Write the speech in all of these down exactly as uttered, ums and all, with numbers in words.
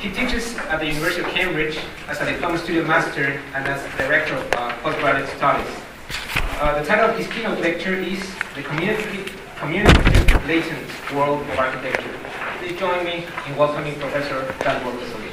He teaches at the University of Cambridge as a diploma studio master and as director of uh, postgraduate studies. Uh, the title of his keynote lecture is The Communicative Latent World of Architecture. Please join me in welcoming Professor Dalibor Vesely.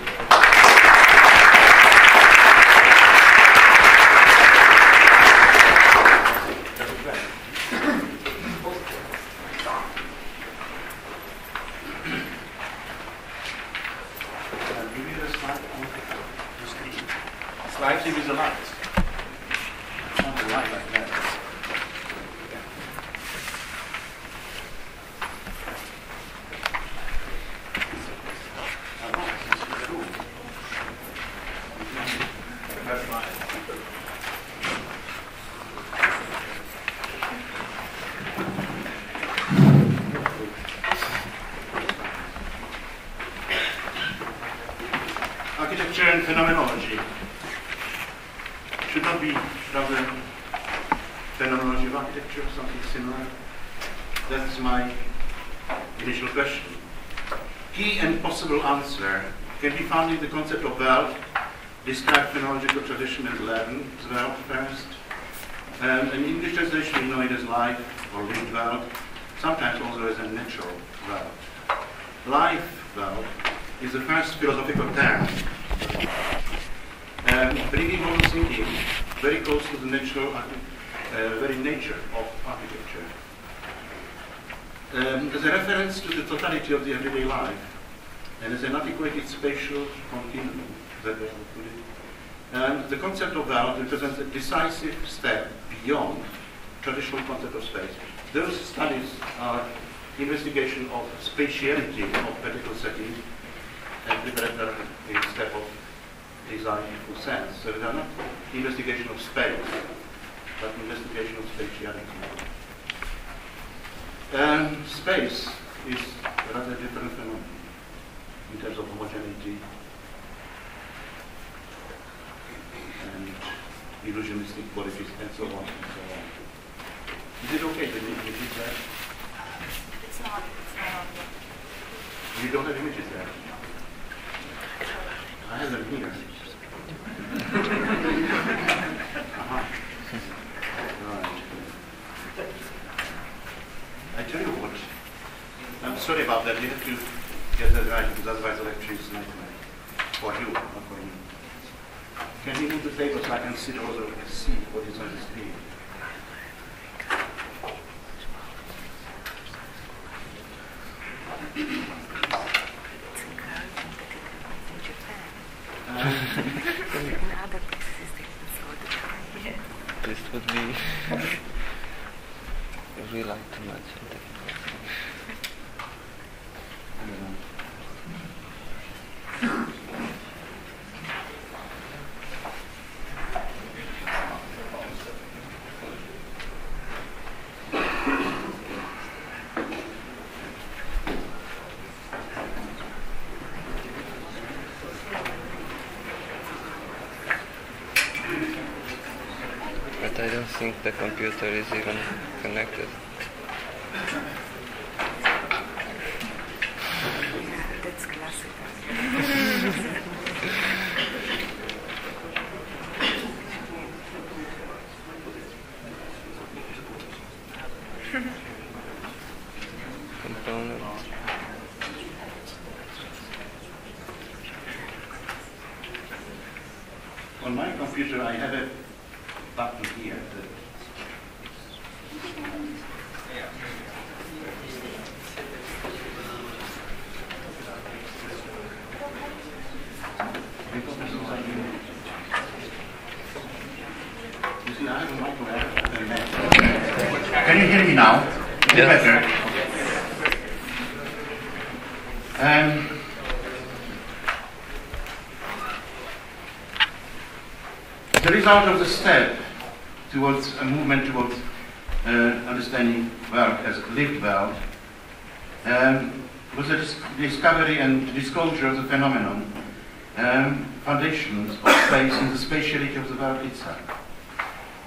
The concept of world, described phenomenological tradition as eleven, world first. Um, an English translation we know it as life or real world, sometimes also as a natural world. Life, world, is the first philosophical term, um, bringing home thinking very close to the natural, uh, very nature of architecture. Um, as a reference to the totality of the everyday life, and as an articulated spatial continuum, that they put it. And the concept of world represents a decisive step beyond traditional concept of space. Those studies are investigation of spatiality of vertical setting and preparatory step of design for sense. So they are not investigation of space, but investigation of spatiality. And space is a rather different phenomenon in terms of homogeneity and illusionistic qualities and so on and so on. Is it okay that we repeat that? It's not. You don't have images there? No. I have them here. uh-huh. Right. I tell you what, I'm sorry about that, we have to get that right, because otherwise the lecture is not for you, not for me. Can you move the table so I can sit also and see what is on the screen? um, this would be really like too much. I don't know. But I don't think the computer is even connected. Out of the step towards a movement towards uh, understanding world as lived world um, was the dis discovery and disclosure of the phenomenon, um, foundations of space and the spatiality of the world itself.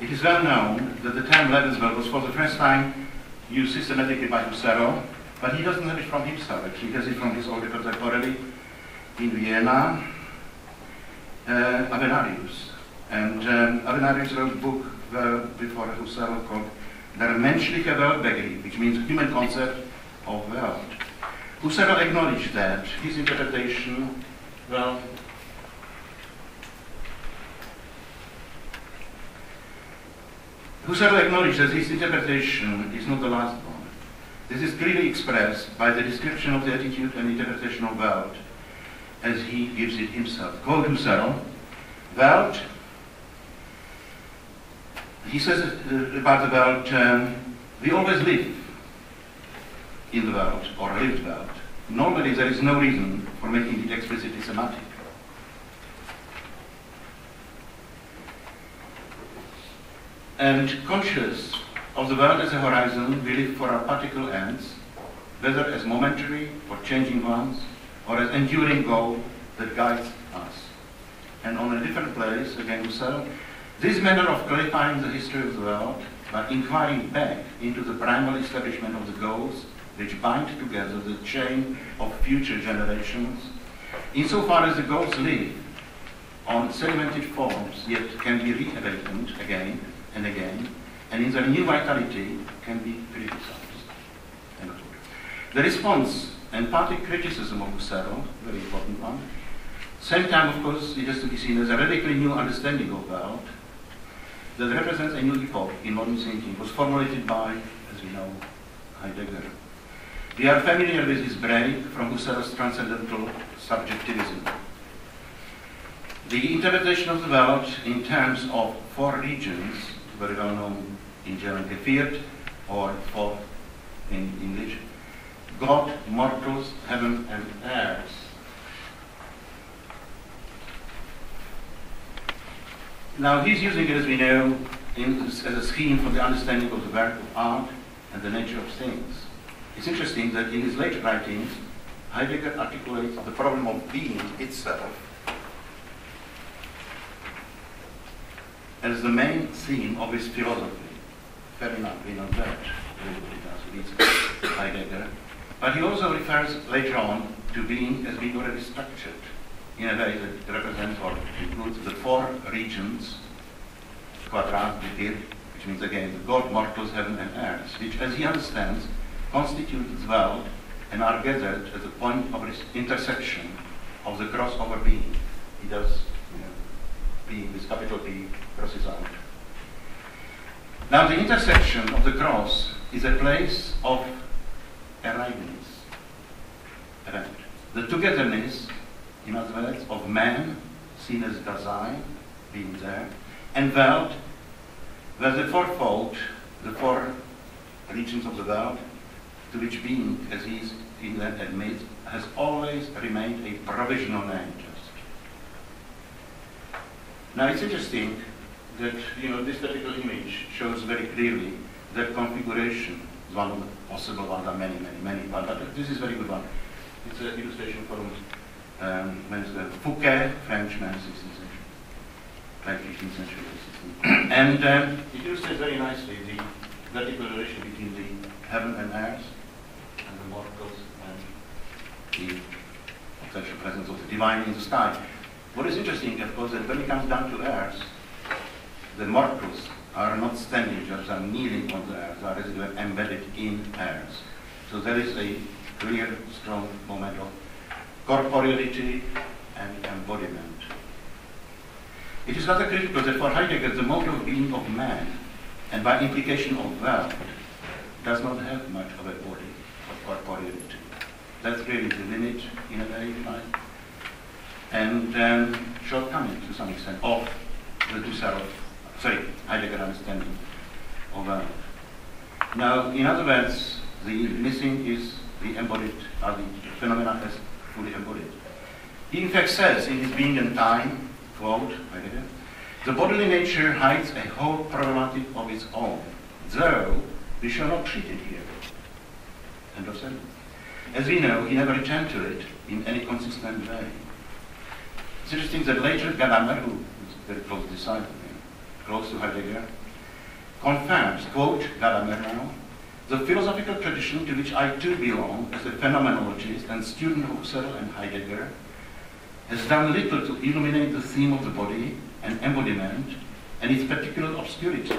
It is well known that the term Lebenswerk was for the first time used systematically by Husserl, but he doesn't have it from himself, actually. He has it from his older contemporary in Vienna, uh, Avenarius. And um, Avenarius wrote a book uh, before Husserl called Der menschliche Weltbegriff, which means human concept of world. Husserl acknowledged that his interpretation, well, Husserl acknowledged that his interpretation is not the last one. This is clearly expressed by the description of the attitude and interpretation of world as he gives it himself. Quote Husserl, world, he says uh, about the world, um, we always live in the world, or lived world. Normally there is no reason for making it explicitly semantic. And conscious of the world as a horizon, we live for our particle ends, whether as momentary or changing ones, or as enduring goal that guides us. And on a different place, again Husserl, this manner of clarifying the history of the world by inquiring back into the primal establishment of the goals which bind together the chain of future generations, insofar as the goals live on segmented forms, yet can be reawakened again and again, and in their new vitality can be criticized. The response and party criticism of Husserl, very important one, same time, of course, it has to be seen as a radically new understanding of world that represents a new epoch in modern thinking, was formulated by, as we know, Heidegger. We are familiar with his break from Husserl's transcendental subjectivism. The interpretation of the world in terms of four regions, very well known in German, Geviert, or four in English, God, mortals, heaven, and earth. Now he's using it, as we know, in, as a scheme for the understanding of the work of art and the nature of things. It's interesting that in his later writings, Heidegger articulates the problem of being itself as the main theme of his philosophy. Fair enough, we know that. Everybody does read Heidegger. But he also refers later on to being as being already structured in a way that represents or includes the four regions, quadrat, which means again the God, mortals, heaven, and earth, which, as he understands, constitute the world and are gathered at the point of intersection of the crossover being. He does being with capital B crosses out. Now the intersection of the cross is a place of arrivedness, right? The togetherness, in other words, of man, seen as Dasein, being there, and world, where the fourfold, the four regions of the world, to which being, as he is in that admits, has always remained a provisional name. Now it's interesting that, you know, this particular image shows very clearly that configuration is one of the possible ones, there are many, many, many, but this is a very good one. It's an illustration from um, Fouquet, French man, sixteenth century, like fifteenth century, sixteenth. And um, it illustrates very nicely the vertical relation between the heaven and earth, and the mortals, and the potential presence of the divine in the sky. What is interesting, of course, that when it comes down to earth, the mortals are not standing, just are kneeling on the earth, are as it were embedded in earth. So there is a clear, strong moment of corporeality and embodiment. It is rather critical that for Heidegger, the mode of being of man, and by implication of world, does not have much of a body of corporeality. That's really the limit, in a way, like, and um, shortcoming to some extent of the Husserl, sorry, Heidegger understanding of world. Now, in other words, the missing is the embodied, are the phenomena as fully embodied. He in fact says in his Being and Time, quote, Heidegger, the bodily nature hides a whole problematic of its own, though we shall not treat it here. End of sentence. As we know, he never returned to it in any consistent way. It's interesting that later Gadamer, who is a very close disciple, close to Heidegger, confirms, quote Gadamer now, the philosophical tradition to which I too belong as a phenomenologist and student of Husserl and Heidegger has done little to illuminate the theme of the body and embodiment and its particular obscurity.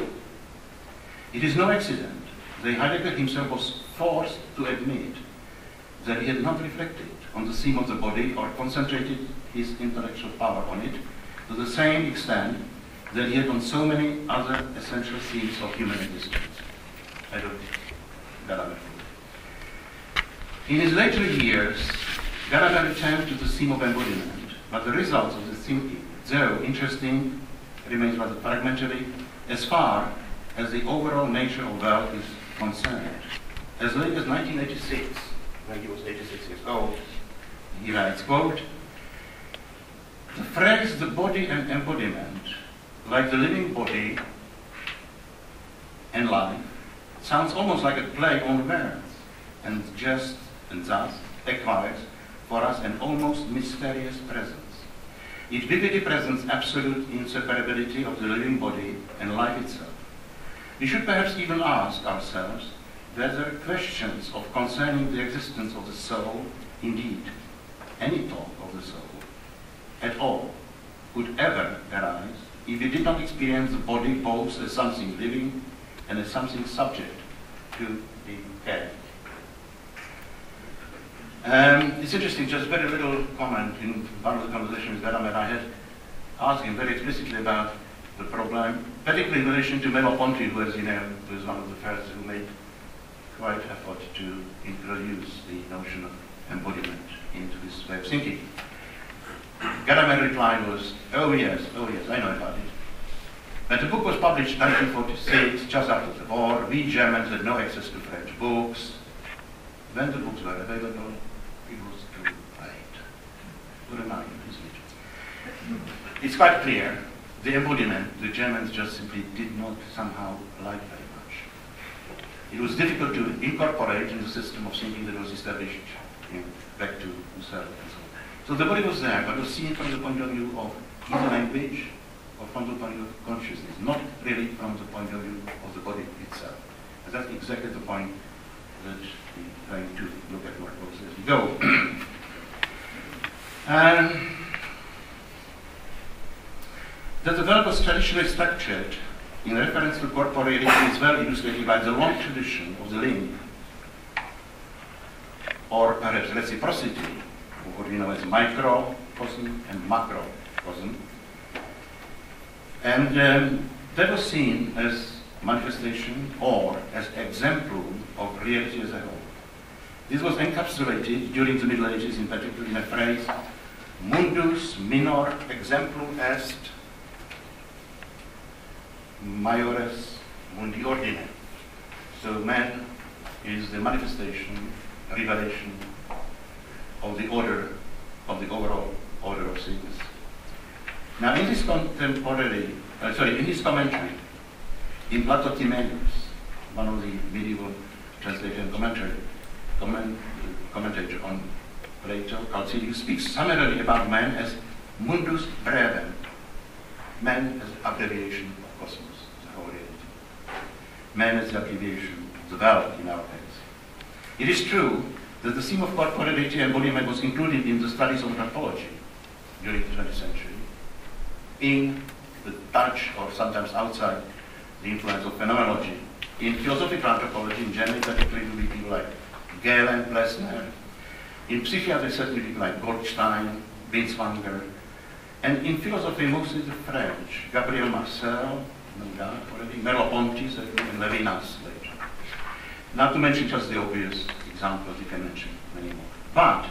It is no accident that Heidegger himself was forced to admit that he had not reflected on the theme of the body or concentrated his intellectual power on it to the same extent that he had on so many other essential themes of human existence. I don't Gadamer. In his later years, Gadamer returned to the theme of embodiment, but the results of the thinking, though interesting, remains rather fragmentary as far as the overall nature of wealth is concerned. As late as nineteen eighty-six, when he was eighty-six years old, he writes, quote, "The phrase the body and embodiment, like the living body and life, sounds almost like a play on words, and just and thus acquires for us an almost mysterious presence. It vividly presents absolute inseparability of the living body and life itself. We should perhaps even ask ourselves whether questions of concerning the existence of the soul, indeed, any talk of the soul, at all, could ever arise if we did not experience the body both as something living and as something subject to the care." Um, it's interesting, just very little comment in one of the conversations that I had, I had asked him very explicitly about the problem, particularly in relation to Merleau-Ponty, who, as you know, was one of the first who made quite an effort to introduce the notion of embodiment into his way of thinking. Gadamer's reply was, "Oh yes, oh yes, I know about it. When the book was published in nineteen forty-six, just after the war, we Germans had no access to French books. When the books were available, it was too late." What an argument, isn't it? It's quite clear, the embodiment, the Germans just simply did not somehow like very much. It was difficult to incorporate in the system of thinking that was established, you know, back to Husserl and so on. So the body was there, but was seen from the point of view of either language, or from the point of consciousness, not really from the point of view of the body itself. And that's exactly the point that we're trying to look at what goes as we go. um, that the world was traditionally structured in reference to corporeality is well illustrated by the long tradition of the link, or perhaps reciprocity, of what we know as microcosm and macrocosm. And um, that was seen as manifestation or as example of reality as a whole. This was encapsulated during the Middle Ages, in particular in a phrase, mundus minor exemplum est maiores mundi ordine. So man is the manifestation, revelation of the order, of the overall order of things. Now, in his contemporary, uh, sorry, in his commentary, in Plato Timaeus, one of the medieval translation commentary, comment, commentator on Plato, Calcidius speaks summarily about man as mundus brevem, man as abbreviation of cosmos, the whole reality, man as the abbreviation of the world in our case. It is true that the theme of corporeality and embodiment was included in the studies of anthropology during the twentieth century. In the Dutch, or sometimes outside the influence of phenomenology, in philosophical anthropology in general, particularly it will be people like Gehlen, Plessner, in psychiatry certainly people like Goldstein, Binswanger, and in philosophy mostly the French, Gabriel Marcel, Merleau-Ponty, and Levinas later. Not to mention just the obvious examples, you can mention many more. But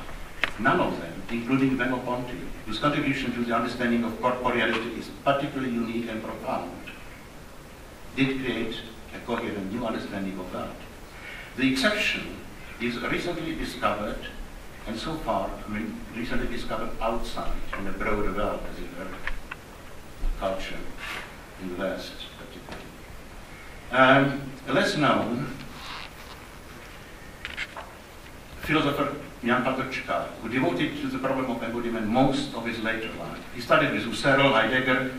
none of them, including Merleau-Ponty, whose contribution to the understanding of corporeality is particularly unique and profound, did create a coherent new understanding of that. The exception is recently discovered, and so far, I mean, recently discovered outside, in the broader world, as it were, culture in the West, particularly. Um, a less known philosopher, Jan Patočka, who devoted to the problem of embodiment most of his later life. He studied with Husserl, Heidegger,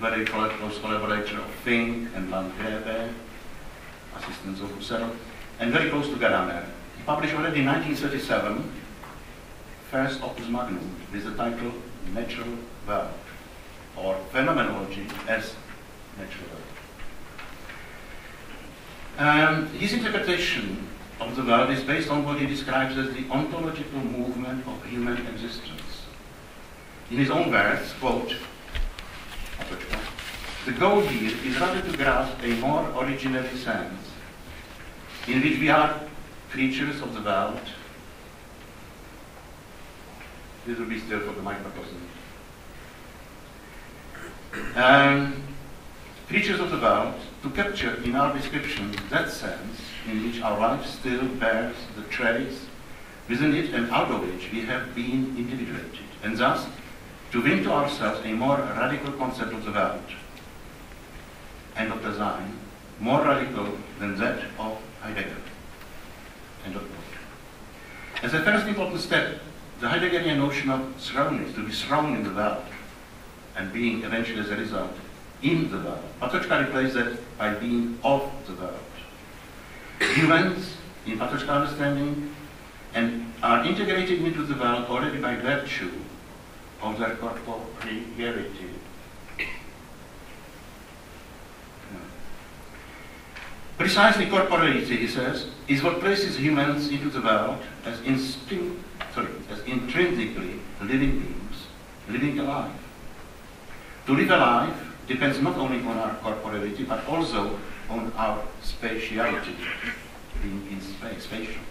very close collaborator of Fink and Landgrebe, assistants of Husserl, and very close to Gadamer. He published already in nineteen thirty-seven first opus magnum with the title Natural World, or Phenomenology as Natural World. Um, his interpretation of the world is based on what he describes as the ontological movement of human existence. In his own words, quote, "The goal here is rather to grasp a more originary sense, in which we are creatures of the world." This will be still for the microcosm. Um, creatures of the world, to capture in our description that sense in which our life still bears the trace within it and out of which we have been individuated, and thus to win to ourselves a more radical concept of the world, and of design, more radical than that of Heidegger. End of quote. As a first important step, the Heideggerian notion of surrounding, to be surrounded in the world, and being eventually as a result in the world. Patočka replaced that by being of the world. Humans, in Patočka's understanding, and are integrated into the world already by virtue of their corporeality. Precisely corporeality, he says, is what places humans into the world as instinct, sorry, as intrinsically living beings, living alive. To live alive depends not only on our corporeality, but also on our spatiality, being in space, spatial,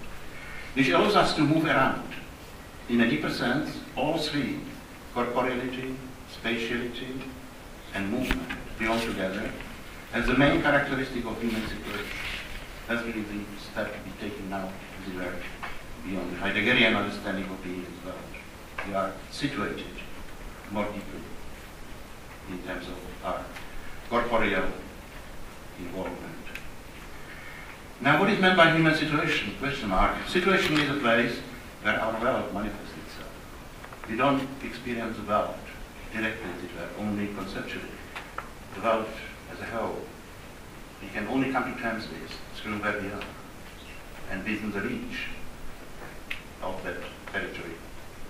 which allows us to move around. In a deeper sense, all three, corporeality, spatiality, and movement, belong together as the main characteristic of human situation. That's really the step to be taken now in the world, beyond the Heideggerian understanding of being in the world. We are situated more deeply in terms of our corporeal involvement. Now, what is meant by human situation? Question mark. Situation is a place where our world manifests itself. We don't experience the world directly, as it were, only conceptually. The world as a whole, we can only come to terms with through where we are, and within the reach of that territory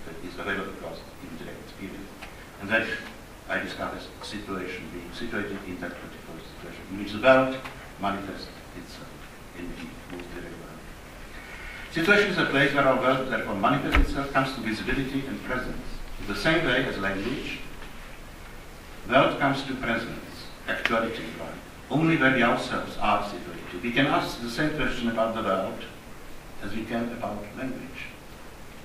that is available to us in direct experience. And that I describe as situation, being situated in that particular situation, in which the world manifests itself in the most direct way. Situation is a place where our world therefore manifests itself, comes to visibility and presence. In the same way as language, world comes to presence, actuality, right? Only where we ourselves are situated. We can ask the same question about the world as we can about language.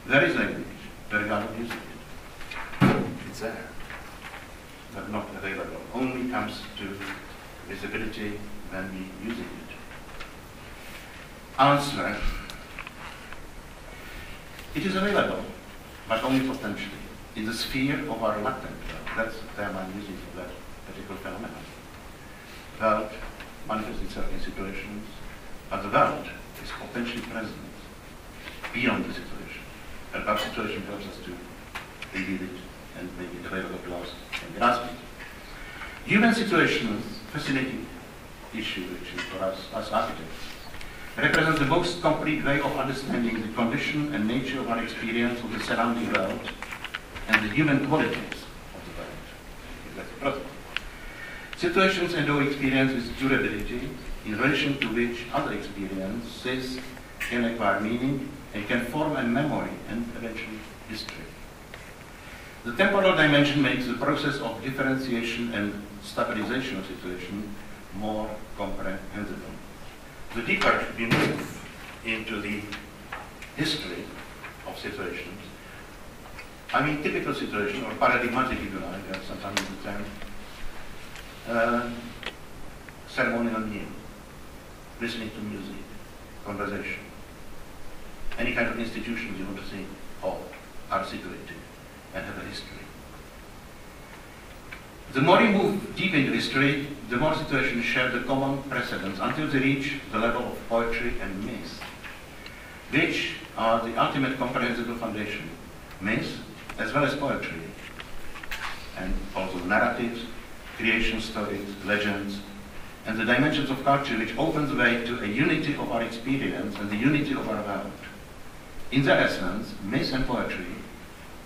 There is language, where we are not using it. It's there, but not available. Only comes to visibility when we use it. Answer. It is available, but only potentially, in the sphere of our latent world. That's the term I'm using for that particular phenomenon. World manifests itself in situations, but the world is potentially present beyond the situation. And that situation helps us to reveal it and make it available to us and grasp it. Human situations, fascinating issue actually for us as architects, represent the most complete way of understanding the condition and nature of our experience of the surrounding world and the human qualities of the world. That's the problem. Situations endow experience with durability, in relation to which other experiences can acquire meaning and can form a memory and eventually history. The temporal dimension makes the process of differentiation and stabilization of situation more comprehensible. The deeper we move into the history of situations, I mean typical situation or paradigmatic, if you like, sometimes the term, Uh, ceremonial meal, listening to music, conversation, any kind of institutions you want to think of are situated and have a history. The more you move deep into history, the more situations share the common precedents until they reach the level of poetry and myth, which are the ultimate comprehensible foundation. Myth, as well as poetry, and also narratives, creation stories, legends, and the dimensions of culture which opens the way to a unity of our experience and the unity of our world. In their essence, myth and poetry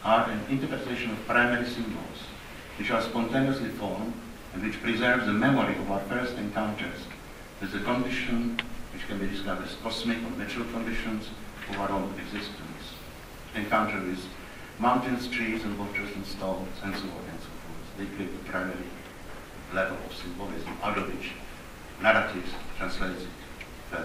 are an interpretation of primary symbols, which are spontaneously formed and which preserve the memory of our first encounters with the condition which can be described as cosmic or natural conditions of our own existence. Encounter with mountains, trees, and waters, and stones, and so on and so forth. They create the primary level of symbolism, out of which narratives translates it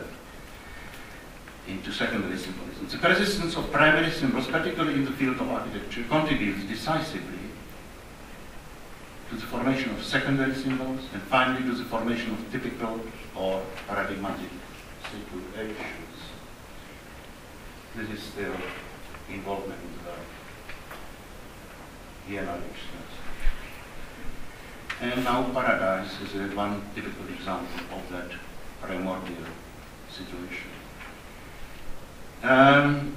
into secondary symbolism. The persistence of primary symbols, particularly in the field of architecture, contributes decisively to the formation of secondary symbols, and finally to the formation of typical or paradigmatic situations. This is their involvement in the Vienna dictionaries. And now paradise is a one typical example of that primordial situation. Um,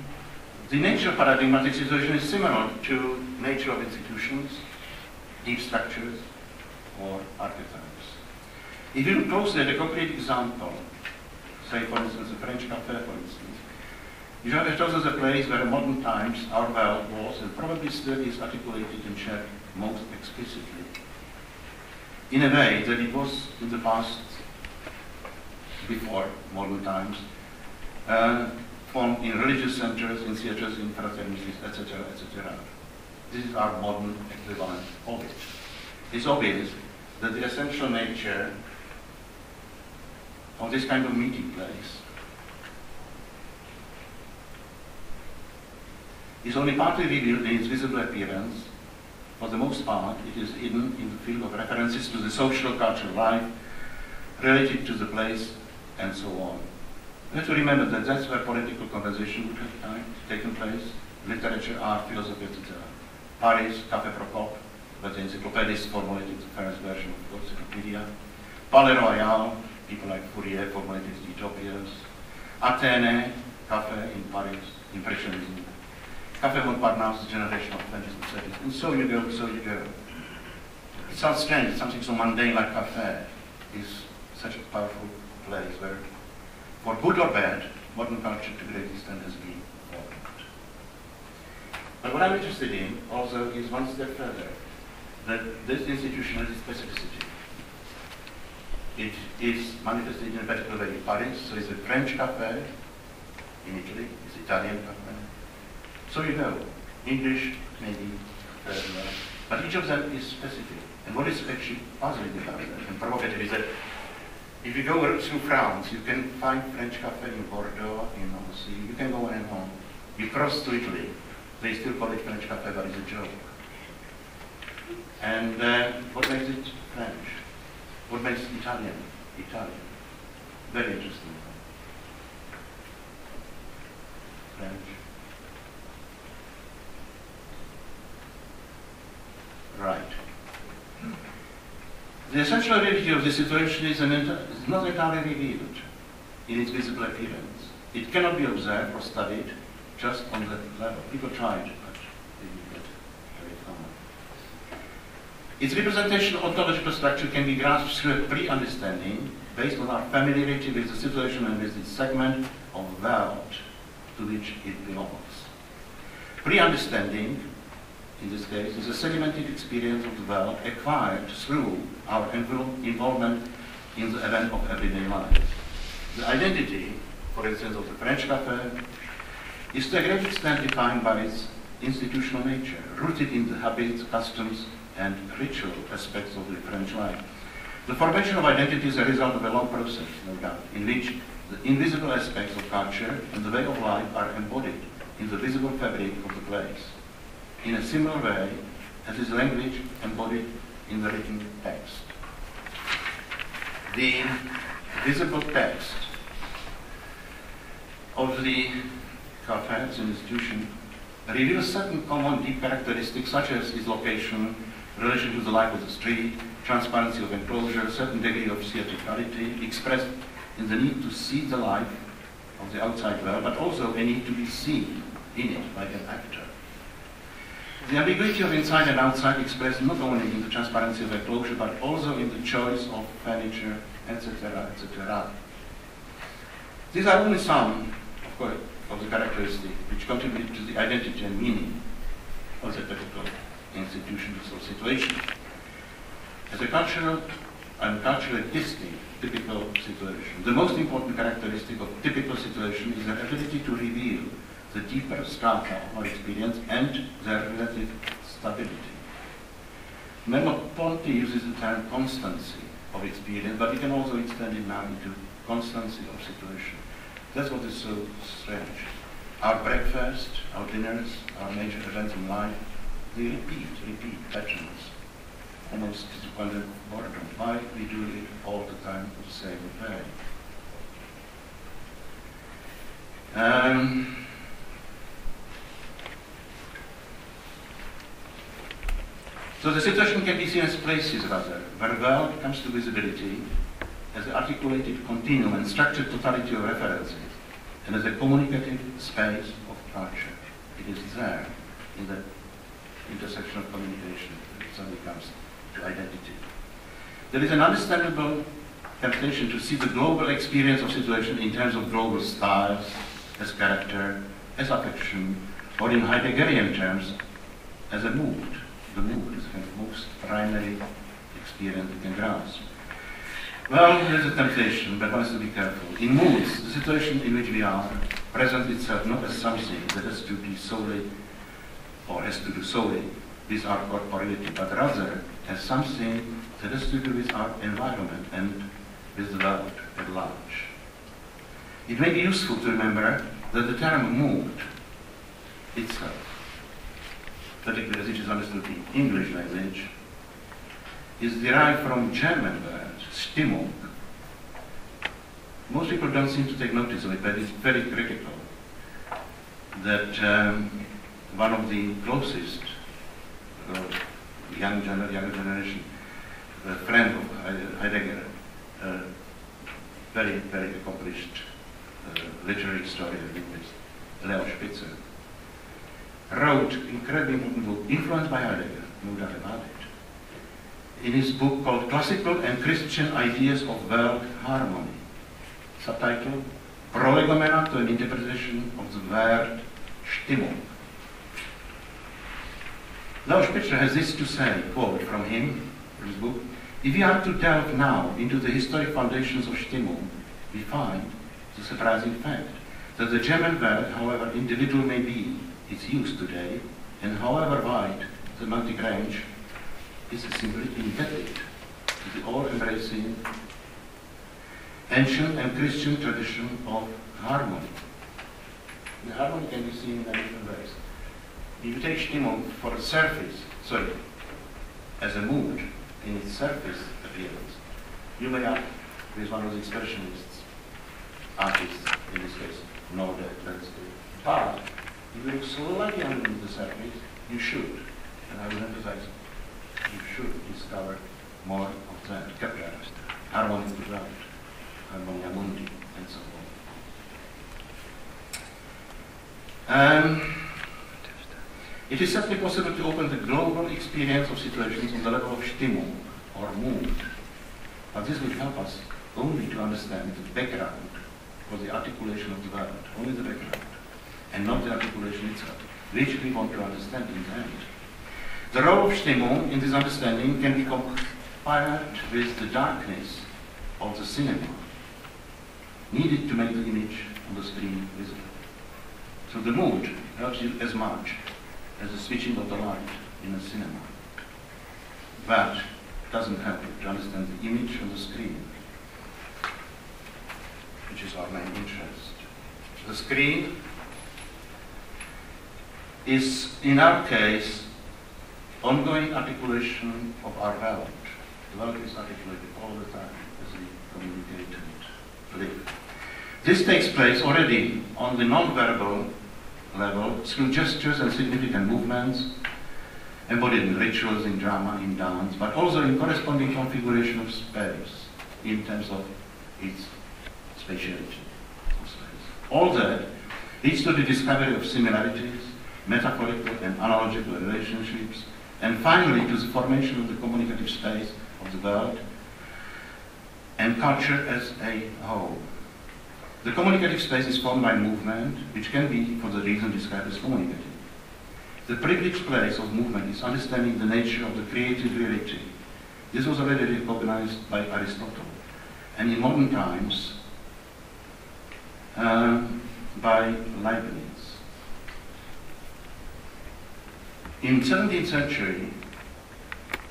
the nature of paradigmatic situation is similar to nature of institutions, deep structures, or archetypes. If you look closely at a concrete example, say for instance the French Café, for instance, you have chosen as a place where in modern times our world was, and probably still is, articulated and shared most explicitly, in a way that it was in the past, before modern times, uh, formed in religious centers, in theaters, in fraternities, et cetera, et cetera. This is our modern equivalent of it. It's obvious that the essential nature of this kind of meeting place is only partly revealed in its visible appearance. For the most part, it is hidden in the field of references to the social cultural life related to the place, and so on. We have to remember that that's where political conversation would have time, taken place, literature, art, philosophy, et cetera. Paris, Café Procope, where the encyclopedists formulated the first version of the encyclopedia. Palais Royal, people like Fourier formulated the utopias. Athene, Café in Paris, Impressionism. Café Montparnasse, the generation of twentieth and thirtieth, and so you go, so you go. It sounds strange, something so mundane like Café is such a powerful place where, for good or bad, modern culture to a great extent has been formed. But what I'm interested in also is one step further, that this institution has its specificity. It is manifested in a particular way in Paris, so it's a French Café in Italy, it's Italian Café. So you know, English, maybe, uh, but each of them is specific. And what is actually puzzling about that and provocative is that if you go through France, you can find French Café in Bordeaux, in Annecy, you can go on and on. You cross to Italy, they still call it French Café, but it's a joke. And uh, what makes it French? What makes it Italian? Italian. Very interesting. French. Right. The essential reality of the situation is, an is not entirely revealed in its visible appearance. It cannot be observed or studied just on that level. People tried, but they didn't get very far. Its representation ontological structure can be grasped through a pre-understanding based on our familiarity with the situation and with the segment of world to which it belongs. Pre-understanding, in this case, is a segmented experience of the world acquired through our involvement in the event of everyday life. The identity, for instance, of the French Café is to a great extent defined by its institutional nature, rooted in the habits, customs, and ritual aspects of the French life. The formation of identity is a result of a long process, no doubt, in which the invisible aspects of culture and the way of life are embodied in the visible fabric of the place, in a similar way as is language embodied in the written text. The visible text of the Café as an institution reveals certain common deep characteristics such as its location, relation to the life of the street, transparency of enclosure, certain degree of theatricality expressed in the need to see the life of the outside world, but also a need to be seen in it by an actor. The ambiguity of inside and outside expressed not only in the transparency of enclosure, but also in the choice of furniture, et cetera, et cetera. These are only some, of course, of the characteristics which contribute to the identity and meaning of the particular institutions or situations. As a cultural and culturally distinct typical situation, the most important characteristic of typical situation is their ability to reveal the deeper strata of our experience and their relative stability. Merleau-Ponty uses the term constancy of experience, but we can also extend it now into constancy of situation. That's what is so strange. Our breakfast, our dinners, our major events in life, they repeat, repeat patterns. Almost wonder why we do it all the time the same way. Um, so the situation can be seen as places rather, where world comes to visibility as an articulated continuum and structured totality of references, and as a communicative space of culture. It is there, in the intersection of communication, that it suddenly comes to identity. There is an understandable temptation to see the global experience of situation in terms of global styles, as character, as affection, or in Heideggerian terms, as a mood. The mood is kind of most primary experience we can grasp. Well, there is a temptation, but one has to be careful. In moods, the situation in which we are presents itself not as something that has to be solely, or has to do solely, with our corporeality, but rather as something that has to do with our environment and with the world at large. It may be useful to remember that the term mood itself, particularly as it is understood in English language, is derived from German words. Stimmung. Most people don't seem to take notice of it, but it's very critical that um, one of the closest uh, young gener younger generation, a friend of Heidegger, uh, very, very accomplished uh, literary historian, Leo Spitzer, wrote an incredibly important book, influenced by Heidegger, no doubt about it, in his book called Classical and Christian Ideas of World Harmony, subtitled Prolegomena to an Interpretation of the Word Stimmung. Leo Spitzer has this to say, quote from him, from his book, "If we are to delve now into the historic foundations of Stimmung, we find the surprising fact that the German word, however individual may be, its use today, and however wide the semantic range, is simply indebted to the all-embracing ancient and Christian tradition of harmony." The harmony can be seen in a different ways. If you take Stimmung for a surface, sorry, as a mood in its surface appearance, you may act with one of the expressionists, artists, in this case, Nordic, let's say. But if you look slightly under the surface, you should, and I will emphasize, you should discover more of that, harmony of the world, harmonia mundi, and so on. Um, it is certainly possible to open the global experience of situations on the level of Stimmung, or mood, but this will help us only to understand the background for the articulation of the world, only the background, and not the articulation itself, which we want to understand in the end. The role of Stimmung in this understanding can be compared with the darkness of the cinema, needed to make the image on the screen visible. So the mood helps you as much as the switching of the light in a cinema, but it doesn't help you to understand the image on the screen, which is our main interest. The screen is, in our case, ongoing articulation of our world. The world is articulated all the time as we communicate and live. This takes place already on the non-verbal level through gestures and significant movements, embodied in rituals, in drama, in dance, but also in corresponding configuration of space in terms of its spatiality of space. All that leads to the discovery of similarities, metaphorical and analogical relationships, and finally to the formation of the communicative space of the world and culture as a whole. The communicative space is formed by movement, which can be, for the reason described, as communicative. The privileged place of movement is understanding the nature of the creative reality. This was already recognized by Aristotle, and in modern times um, by Leibniz. In the seventeenth century,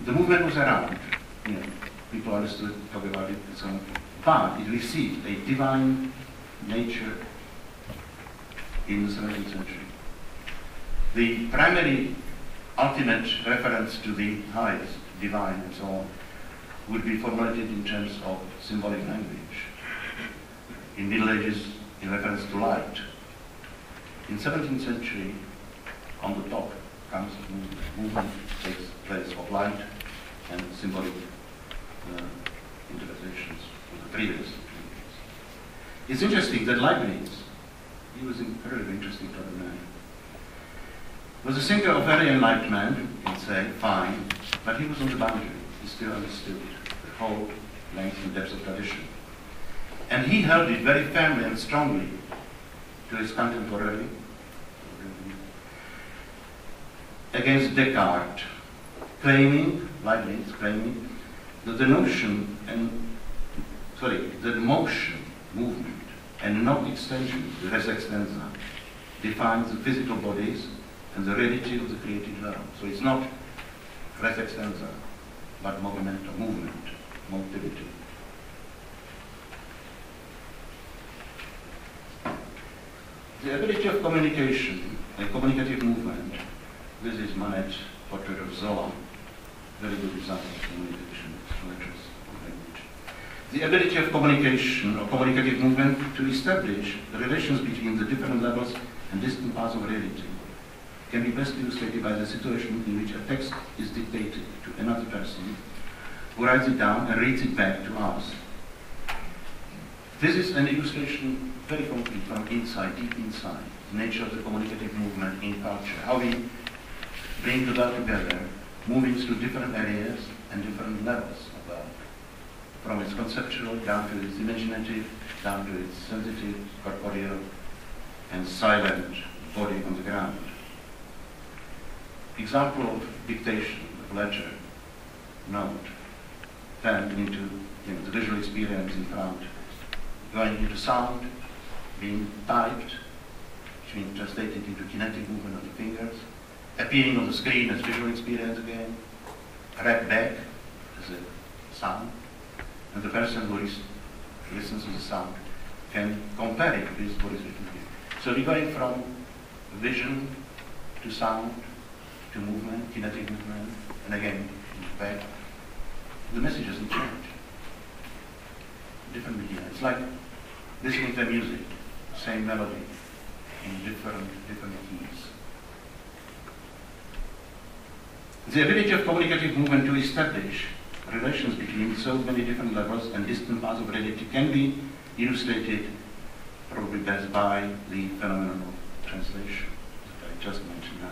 the movement was around. You know, people understood, talk about it, and so on. But it received a divine nature in the seventeenth century. The primary, ultimate reference to the highest, divine, and so on, would be formulated in terms of symbolic language. In Middle Ages, in reference to light. In seventeenth century, on the top comes movement, takes place of light and symbolic uh, interpretations of the previous. It's interesting that Leibniz, he was incredibly interesting kind of man, was a thinker of very enlightened man, you can say, fine, but he was on the boundary. He still understood the whole length and depth of tradition. And he held it very firmly and strongly to his contemporary against Descartes, claiming, Leibniz claiming, that the notion and, sorry, that motion, movement, and not extension, the res extensa, defines the physical bodies and the reality of the created realm. So it's not res extensa, but movement, movement, mobility. The ability of communication, a communicative movement. This is Manet's portrait of Zola. Very good example of communication, lectures on language. The ability of communication or communicative movement to establish the relations between the different levels and distant parts of reality can be best illustrated by the situation in which a text is dictated to another person who writes it down and reads it back to us. This is an illustration very complete from inside, deep inside, the nature of the communicative movement in culture, how we bring the world together, moving through different areas and different levels of world, from its conceptual down to its imaginative, down to its sensitive, corporeal, and silent body on the ground. Example of dictation, of ledger, note, turned into you know, the visual experience in front, going into sound, being typed, which means translated into kinetic movement of the fingers, appearing on the screen as visual experience again, read back as a sound, and the person who is, listens to the sound can compare it with what is written here. So we're going from vision to sound to movement, kinetic movement, and again back. The message doesn't change. Different media. It's like listening to music, same melody in different different keys. The ability of communicative movement to establish relations between so many different levels and distant parts of reality can be illustrated probably best by the phenomenon of translation that I just mentioned now.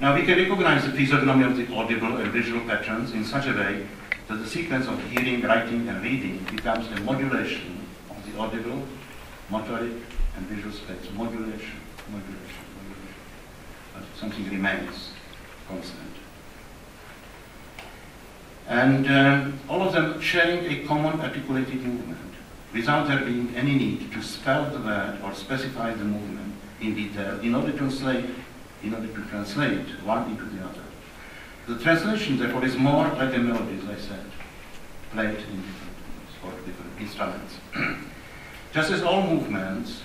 Now we can recognize the physiognomy of the audible and visual patterns in such a way that the sequence of hearing, writing, and reading becomes a modulation of the audible, motoric, and visual states. Modulation, modulation, modulation. But something remains. Constant. And uh, all of them sharing a common articulated movement, without there being any need to spell the word or specify the movement in detail in order to translate, in order to translate one into the other. The translation, therefore, is more like a melody, as I said, played in different ways or different instruments. Just as all movements.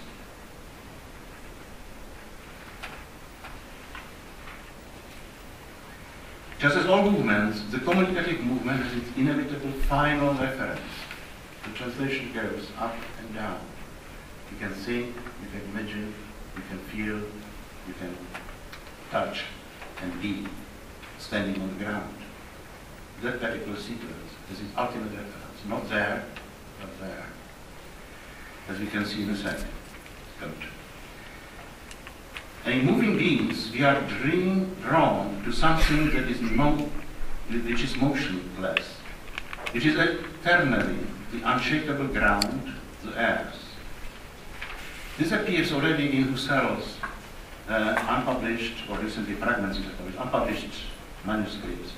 Just as all movements, the communicative movement has its inevitable final reference. The translation goes up and down. You can think, you can imagine, you can feel, you can touch and be standing on the ground. That particular sequence is its ultimate reference. Not there, but there. As we can see in a second. Good. And in moving beings, we are drawn to something that is mo which is motionless, which is eternally the unshakable ground, the earth. This appears already in Husserl's uh, unpublished, or recently fragments which are published, unpublished manuscripts.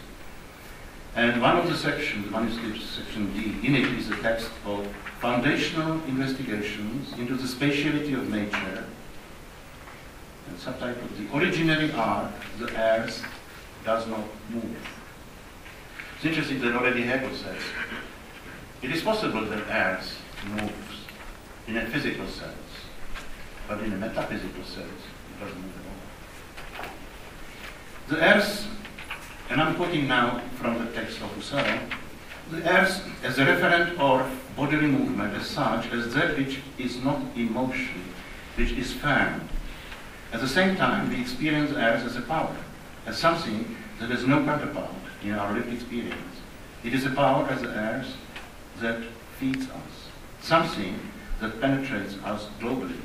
And one of the sections, manuscript section D, in it is a text called Foundational Investigations into the Spatiality of Nature, and subtitled The Originary Art, the Earth Does Not Move. It's interesting that already Hegel says, it is possible that Earth moves in a physical sense, but in a metaphysical sense, it doesn't move at all. The Earth, and I'm quoting now from the text of Husserl, the Earth as a referent or bodily movement as such as that which is not in motion, which is firm. At the same time, we experience the Earth as a power, as something that has no counterpart in our lived experience. It is a power as the Earth that feeds us, something that penetrates us globally,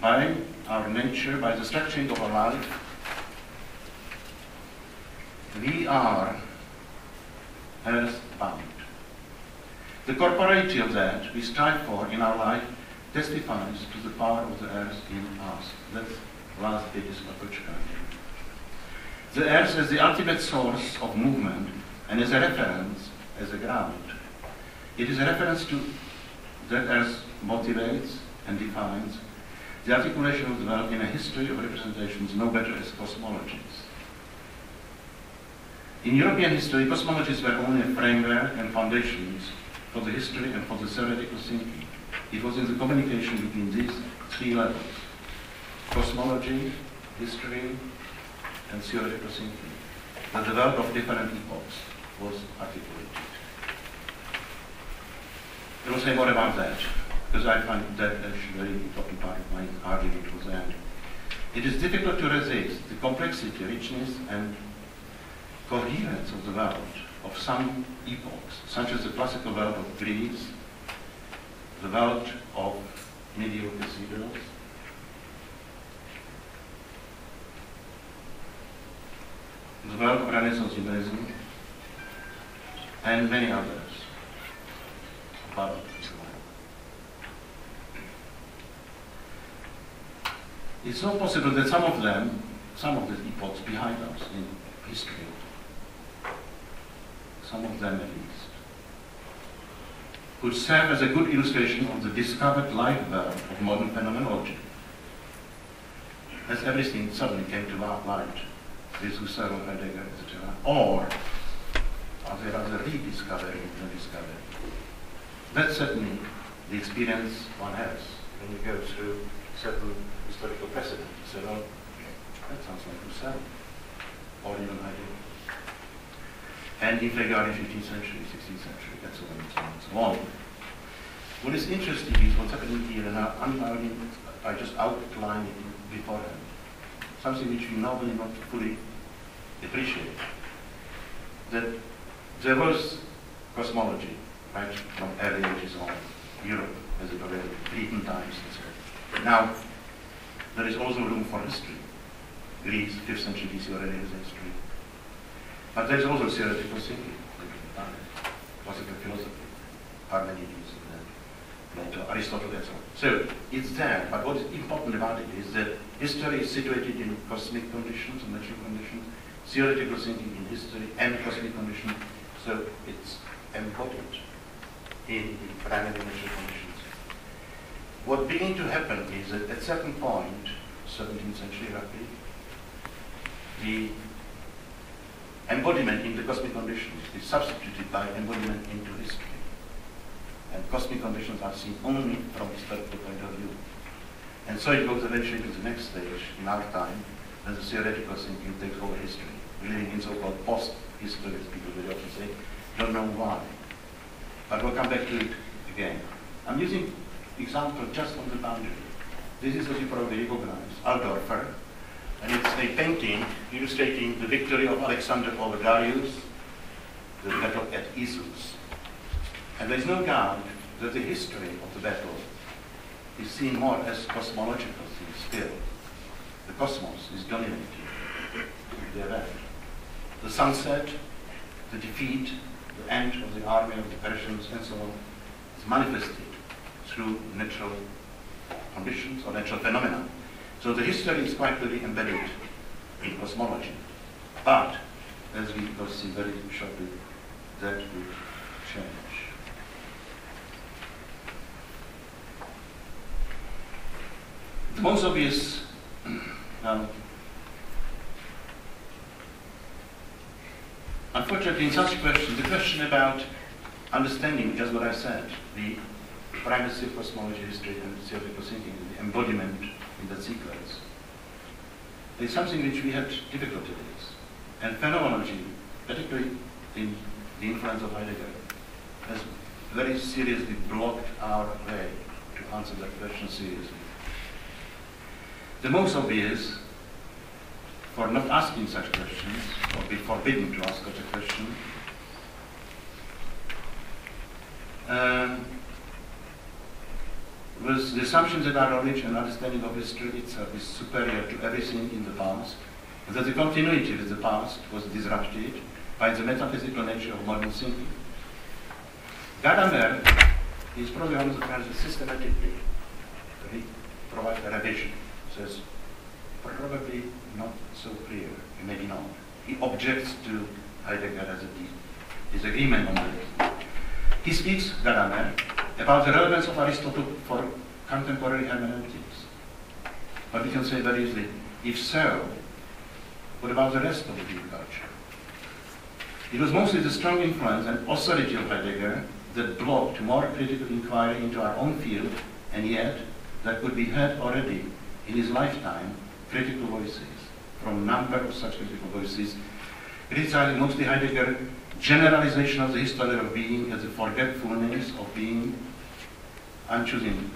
by our nature, by the structuring of our life. We are earth-bound. The corporeity of that we strive for in our life testifies to the power of the earth in us. That's last bit is Patočka. The earth is the ultimate source of movement and is a reference as a ground. It is a reference to that earth motivates and defines the articulation of the world in a history of representations no better as cosmologies. In European history, cosmologies were only a framework and foundations for the history and for the theoretical thinking. It was in the communication between these three levels, cosmology, history, and theoretical thinking, that the world of different epochs was articulated. I will say more about that, because I find that actually a very important part of my argument was that it is difficult to resist the complexity, richness, and coherence of the world of some epochs, such as the classical world of Greece, the world of medieval cathedrals, the world of Renaissance Judaism, and many others. But it's so possible that some of them, some of the epochs behind us in history, some of them at least, could serve as a good illustration of the discovered light world of modern phenomenology. As everything suddenly came to light, with Husserl, Heidegger, et cetera. Or are there other rediscovery and discovery? That's certainly the experience one has when you go through certain historical precedents. So that sounds like Husserl, or even Heidegger. And if they are in fifteenth century, sixteenth century, that's all it's on, so on. What is interesting is what's happening here, and I, I just outlined it beforehand, something which we normally not fully appreciate, that there was cosmology, right, from early ages on, Europe, as it already, Breton times, et cetera. Now, there is also room for history. Greece, fifth century B C already has history. But there's also theoretical thinking, classical philosophy, Abinadis, Plato, Aristotle, and so on. So it's there, but what is important about it is that history is situated in cosmic conditions and natural conditions, theoretical thinking in history and cosmic conditions, so it's embodied in the primary natural conditions. What began to happen is that at a certain point, seventeenth century roughly, the embodiment in the cosmic conditions is substituted by embodiment into history. And cosmic conditions are seen only from a historical point of view. And so it goes eventually to the next stage in our time, when the theoretical thinking takes over history. We're living in so-called post-history, as people very often say, don't know why. But we'll come back to it again. I'm using example just on the boundary. This is what you probably recognize, Altdorfer. And it's a painting illustrating the victory of Alexander over Darius, the battle at Issus. And there's no doubt that the history of the battle is seen more as cosmological things still. The cosmos is dominating the event. The sunset, the defeat, the end of the army of the Persians, and so on, is manifested through natural conditions or natural phenomena. So the history is quite really embedded in cosmology. But, as we will see very shortly, that will change. The most obvious um, unfortunately, in such questions, the question about understanding, just what I said, the primacy of cosmology, history, and theoretical thinking, the embodiment in that sequence, is something which we had difficulty with. And phenomenology, particularly in the influence of Heidegger, has very seriously blocked our way to answer that question seriously. The most obvious, for not asking such questions, or be forbidden to ask such a question, uh, was the assumption that our knowledge and understanding of history itself is superior to everything in the past, and that the continuity with the past was disrupted by the metaphysical nature of modern thinking. Gadamer is probably one of the kinds that systematically provides a revision. Says, probably not so clear, maybe not. He objects to Heidegger as a disagreement on that. He speaks, Gadamer, about the relevance of Aristotle for contemporary hermeneutics. But we can say very easily, if so, what about the rest of the Greek culture? It was mostly the strong influence and authority of Heidegger that blocked more critical inquiry into our own field, and yet that could be heard already in his lifetime critical voices, from a number of such critical voices, criticizing mostly Heidegger's generalization of the history of being as a forgetfulness of being. I'm choosing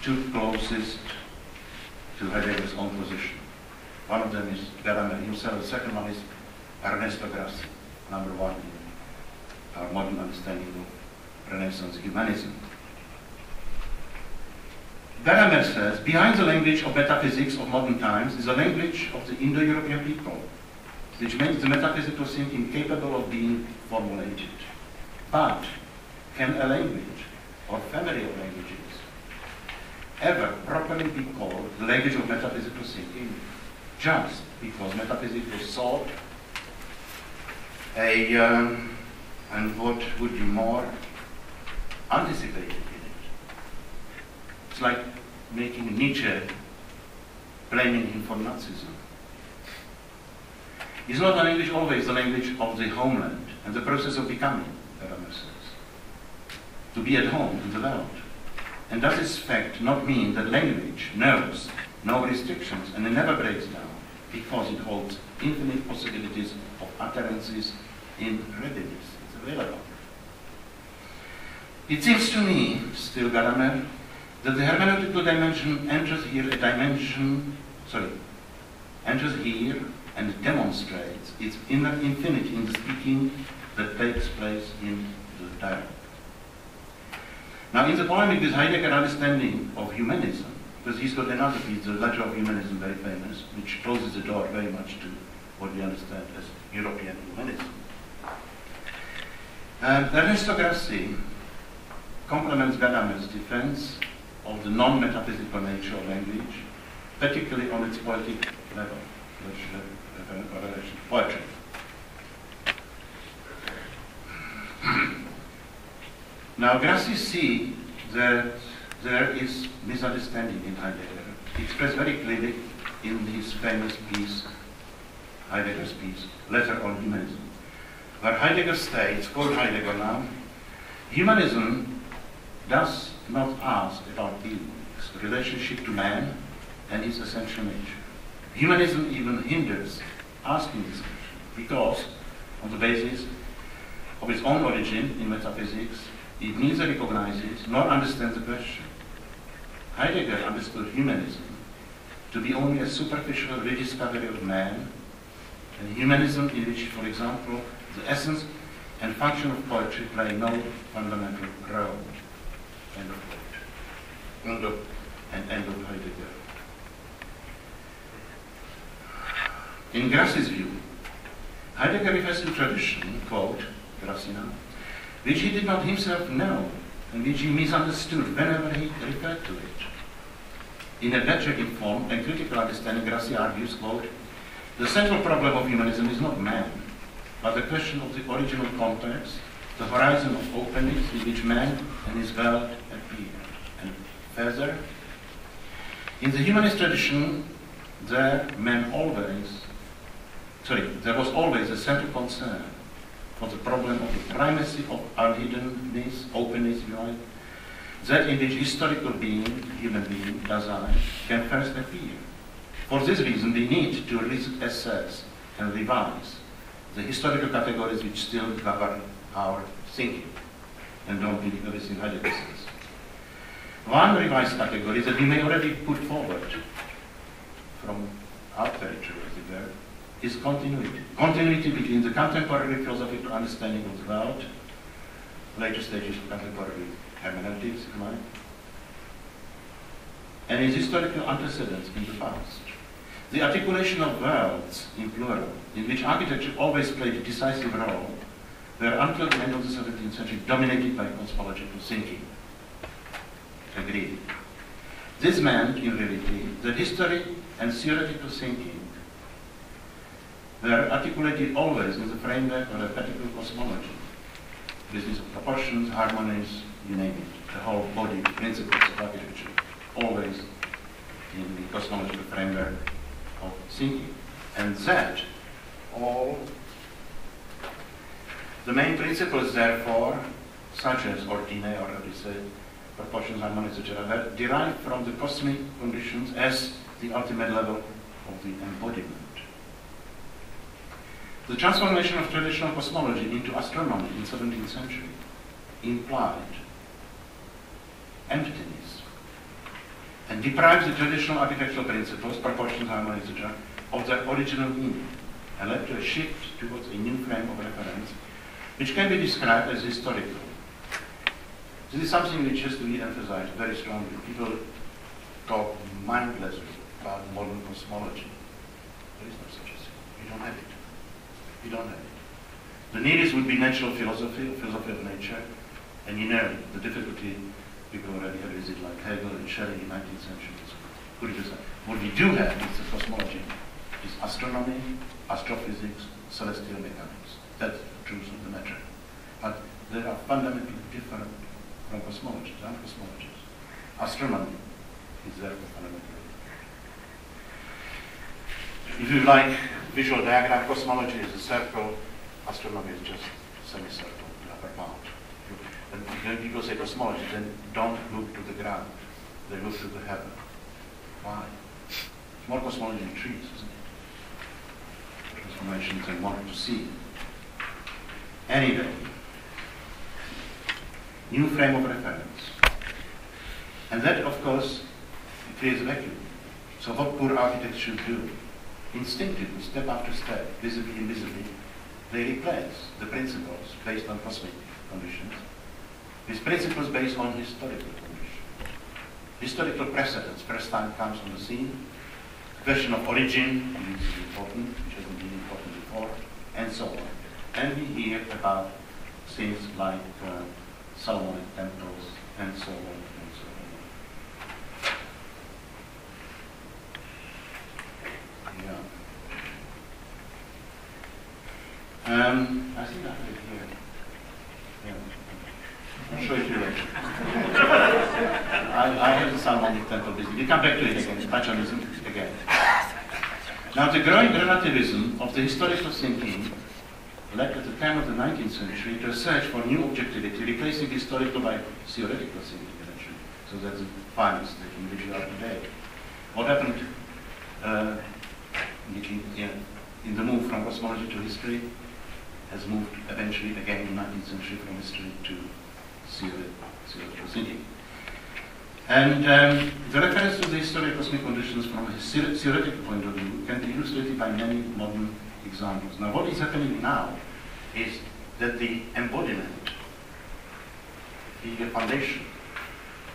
two closest to Heidegger's own position. One of them is Gadamer himself, the second one is Ernesto Grassi, number one in our modern understanding of Renaissance humanism. Gadamer says, behind the language of metaphysics of modern times is a language of the Indo-European people, which makes the metaphysical thinking capable of being formulated. But can a language, or family of languages, ever properly be called the language of metaphysical thinking just because metaphysical thought, a, um, and what would be more anticipated? It's like making Nietzsche, blaming him for Nazism. Is not the language always the language of the homeland and the process of becoming, Gadamer says, to be at home in the world? And does this fact not mean that language knows no restrictions and it never breaks down because it holds infinite possibilities of utterances in readiness? It's available. It seems to me, still Gadamer, that the hermeneutical dimension enters here a dimension, sorry, enters here and demonstrates its inner infinity in the speaking that takes place in the dialogue. Now, in the polemic with Heidegger's understanding of humanism, because he's got another piece, the Ledger of Humanism, very famous, which closes the door very much to what we understand as European humanism. And Ernesto Grassi complements Gadamer's defense of the non-metaphysical nature of language, particularly on its poetic level, poetry. Now, Grassi sees that there is misunderstanding in Heidegger, expressed very clearly in his famous piece, Heidegger's piece, Letter on Humanism, where Heidegger states, quote Heidegger now, humanism does not ask about beings, relationship to man and his essential nature. Humanism even hinders asking this question because, on the basis of its own origin in metaphysics, it neither recognizes nor understands the question. Heidegger understood humanism to be only a superficial rediscovery of man, and humanism in which, for example, the essence and function of poetry play no fundamental role. End of quote. End of, and end of Heidegger. In Grassi's view, Heidegger refers to tradition, quote, Grassina, which he did not himself know and which he misunderstood whenever he referred to it. in a negative form and critical understanding, Grassi argues, quote, the central problem of humanism is not man, but the question of the original context, the horizon of openness in which man and his world appear. And further, in the humanist tradition, there man always, sorry, there was always a central concern for the problem of the primacy of unhiddenness, openness, you know, that in which historical being, human being, Dasein, can first appear. For this reason, we need to reassess and revise the historical categories which still govern our thinking and don't believe everything Heidegger says. One revised category that we may already put forward from our territory, as it were, is continuity. Continuity between the contemporary philosophical understanding of the world, later stages of contemporary hermeneutics, and its historical antecedents in the past. The articulation of worlds, in plural, in which architecture always played a decisive role, were until the end of the seventeenth century dominated by cosmological thinking. Agreed. This meant, in reality, that history and theoretical thinking were articulated always in the framework of a particular cosmology. Business of proportions, harmonies, you name it, the whole body principles of architecture, always in the cosmological framework of thinking. And that all the main principles, therefore, such as ordinae, or as we say, proportions, harmonies, et cetera, were derived from the cosmic conditions as the ultimate level of the embodiment. The transformation of traditional cosmology into astronomy in the seventeenth century implied emptiness and deprived the traditional architectural principles, proportions, harmonies, et cetera, of their original meaning and led to a shift towards a new frame of reference which can be described as historical. This is something which has to be emphasized very strongly. People talk mindlessly about modern cosmology. There is no such a thing. We don't have it. We don't have it. The nearest would be natural philosophy, or philosophy of nature, and you know the difficulty people already have is it like Hegel and Schelling in nineteenth century. What we do have is the cosmology, is astronomy, astrophysics, celestial mechanics. That's the truth of the matter. But they are fundamentally different from cosmologies and cosmologies. Astronomy is therefore fundamentally different. If you like visual diagram, cosmology is a circle, astronomy is just semicircle, the upper part. And when people say cosmology, then don't look to the ground, they look to the heaven. Why? It's more cosmology in trees, isn't it? Transformations and more to see. Anyway, new frame of reference. And that, of course, creates a vacuum. So what poor architects should do? Instinctively, step after step, visibly, invisibly, they replace the principles based on cosmic conditions with principles based on historical conditions. Historical precedents, first time comes on the scene, the question of origin is important, which hasn't been important before, and so on. And we hear about things like uh, Solomonic temples, and so on, and so on. Yeah. Um, I think I have it here. Yeah. I'll show it to you later. I, I have the Solomonic temple business. We come back to it again, touch on this again. Now, the growing relativism of the historical thinking led at the time of the nineteenth century to a search for new objectivity, replacing historical by theoretical thinking, actually. So that's the final stage in which we are today. What happened uh, in the move from cosmology to history has moved eventually again in the nineteenth century from history to theoretical thinking. And um, the reference to the historical cosmic conditions from a theoretical point of view can be illustrated by many modern examples. Now, what is happening now is that the embodiment, the foundation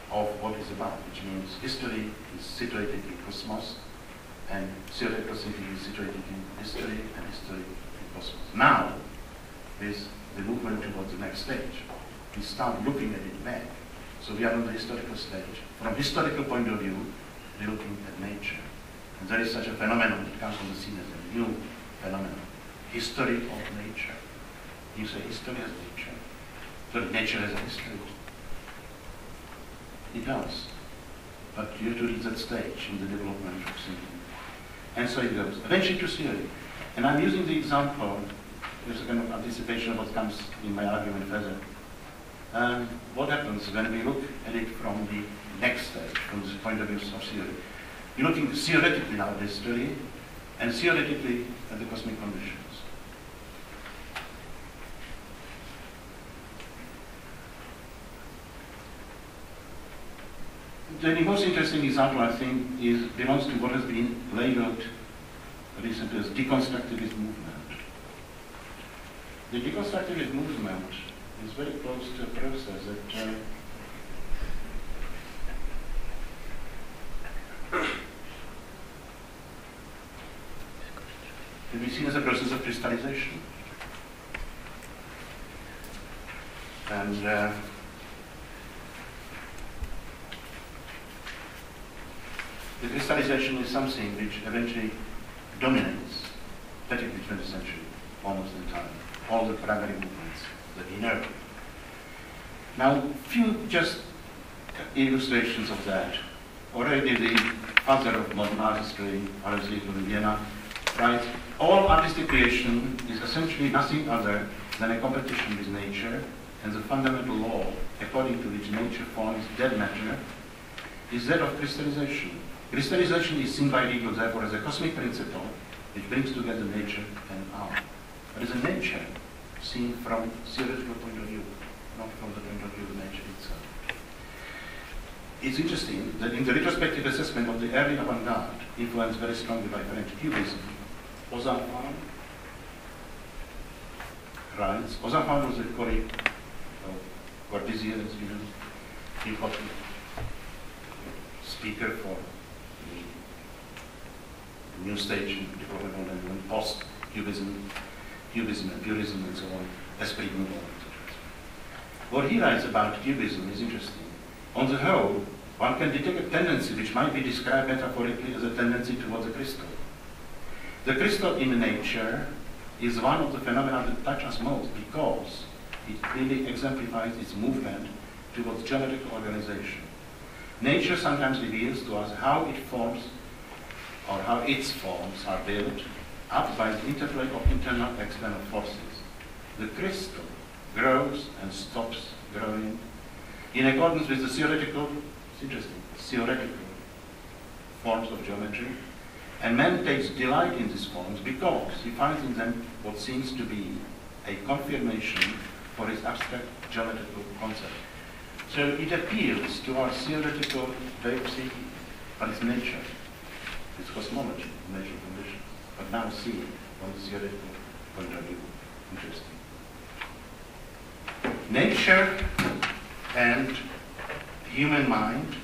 of what is about, which means history is situated in cosmos, and theoretical thinking is situated in history, and history in cosmos. Now, with the movement towards the next stage, we start looking at it back. So we are on the historical stage. From historical point of view, looking at nature. And there is such a phenomenon that comes on the scene as a new phenomenon. History of nature. You say history as nature. So nature has a history. It does. But you have to reach that stage in the development of thinking. And so it goes. Eventually to theory. And I'm using the example as a kind of anticipation of what comes in my argument further. Um, what happens when we look at it from the next stage, from the point of view of theory? You're looking theoretically now at history, and theoretically at the cosmic conditions. The most interesting example, I think, is belongs to what has been labeled recently as deconstructivist movement. The deconstructivist movement is very close to a process that uh, can be seen as a process of crystallization. And uh, the crystallization is something which eventually dominates, particularly twentieth century, almost the entire, all the primary movements that we know. Now, few just illustrations of that. Already the father of modern artistry, R S V from Vienna, writes, all artistic creation is essentially nothing other than a competition with nature, and the fundamental law according to which nature forms dead matter is that of crystallization. Crystallization is seen by Hegel, therefore, as a cosmic principle which brings together nature and art. But as a nature, seen from theoretical point of view, not from the point of view of nature itself. It's interesting that in the retrospective assessment of the early avant-garde, influenced very strongly by French Cubism, Ozenfant writes, Ozenfant was a colleague of Corbusier, as you know, important speaker for the new stage in development and post-Cubism. Cubism and purism and so on, esprit nouveau, et cetera. What he writes about cubism is interesting. On the whole, one can detect a tendency which might be described metaphorically as a tendency towards the crystal. The crystal in nature is one of the phenomena that touch us most because it clearly exemplifies its movement towards geometric organization. Nature sometimes reveals to us how it forms or how its forms are built up by the interplay of internal and external forces. The crystal grows and stops growing in accordance with the theoretical, it's interesting, theoretical forms of geometry, and man takes delight in these forms because he finds in them what seems to be a confirmation for his abstract geometrical concept. So it appeals to our theoretical way of thinking, but it's nature, it's cosmology, natural conditions. But now see from the theoretical point of view. Interesting. Nature and human mind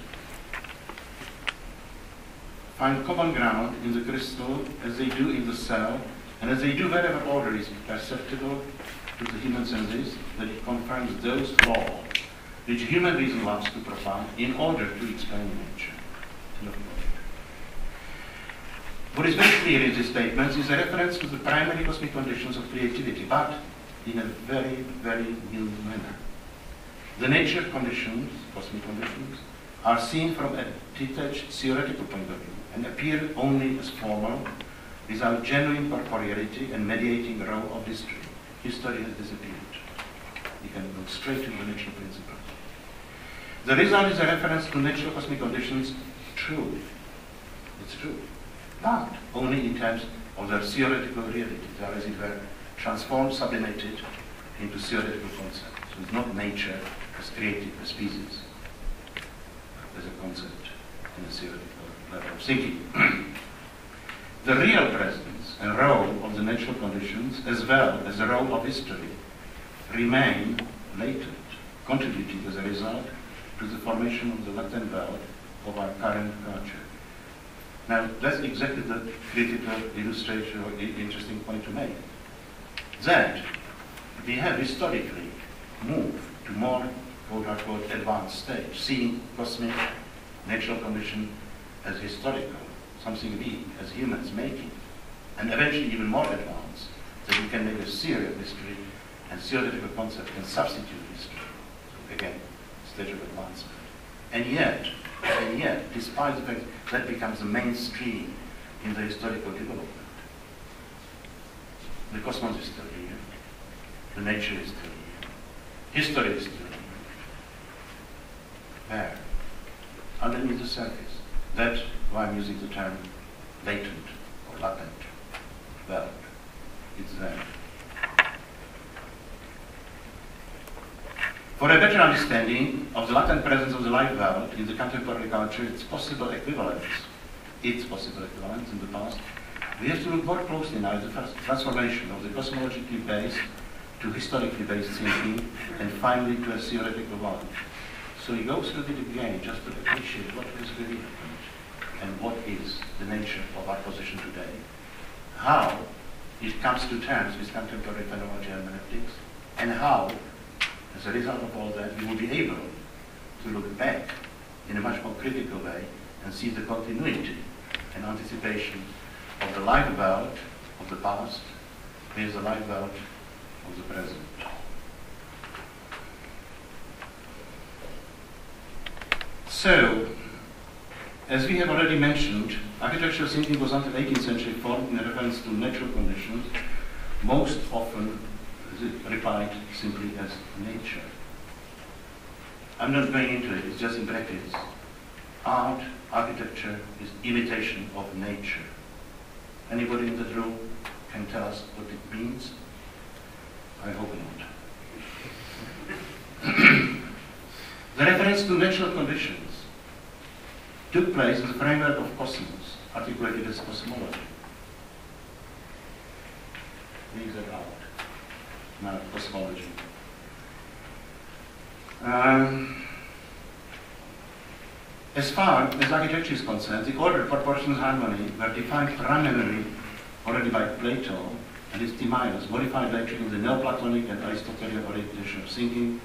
find common ground in the crystal as they do in the cell, and as they do wherever order is perceptible to the human senses, that it confirms those laws which human reason loves to provide in order to explain nature. What is very clear in these statements is a reference to the primary cosmic conditions of creativity, but in a very, very new manner. The nature conditions, cosmic conditions, are seen from a detached theoretical point of view and appear only as formal, without genuine corporeality and mediating role of history. History has disappeared. You can go straight to the natural principle. The result is a reference to natural cosmic conditions, true. It's true. But only in terms of their theoretical reality. They are, as it were, transformed, sublimated into theoretical concepts. So it's not nature as creative, as species, as a concept in a theoretical level of thinking. The real presence and role of the natural conditions, as well as the role of history, remain latent, contributing as a result to the formation of the latent world of our current culture. Now, that's exactly the critical illustration or interesting point to make. That we have historically moved to more, quote-unquote, advanced stage, seeing cosmic, natural condition as historical, something we as humans making, and eventually even more advanced, that we can make a theory of history and theoretical concept can substitute history. Again, stage of advancement. And yet, and yet, despite the fact that becomes the mainstream in the historical development. The cosmos is still here. The nature is still here. History is still here. There. Underneath the surface. That's why I'm using the term latent or latent. Well, it's there. For a better understanding of the latent presence of the life world in the contemporary culture, its possible equivalents, its possible equivalents in the past, we have to look more closely now at the transformation of the cosmologically based to historically based thinking, and finally to a theoretical one. So he goes through it again just to appreciate what is really happened and what is the nature of our position today. How it comes to terms with contemporary phenomenology and hermeneutics, and how, as a result of all that, we will be able to look back in a much more critical way and see the continuity and anticipation of the life world of the past with the life world of the present. So, as we have already mentioned, architectural thinking was until eighteenth century formed in reference to natural conditions, most often replied simply as nature. I'm not going into it, it's just in brackets. Art, architecture is imitation of nature. Anybody in the room can tell us what it means? I hope not. The reference to natural conditions took place in the framework of cosmos, articulated as cosmology. Leave that out. Now, cosmology. Um, as far as architecture is concerned, the order, proportion, harmony were defined primarily already by Plato and his Timaeus, modified later in the Neoplatonic and Aristotelian orientation of thinking,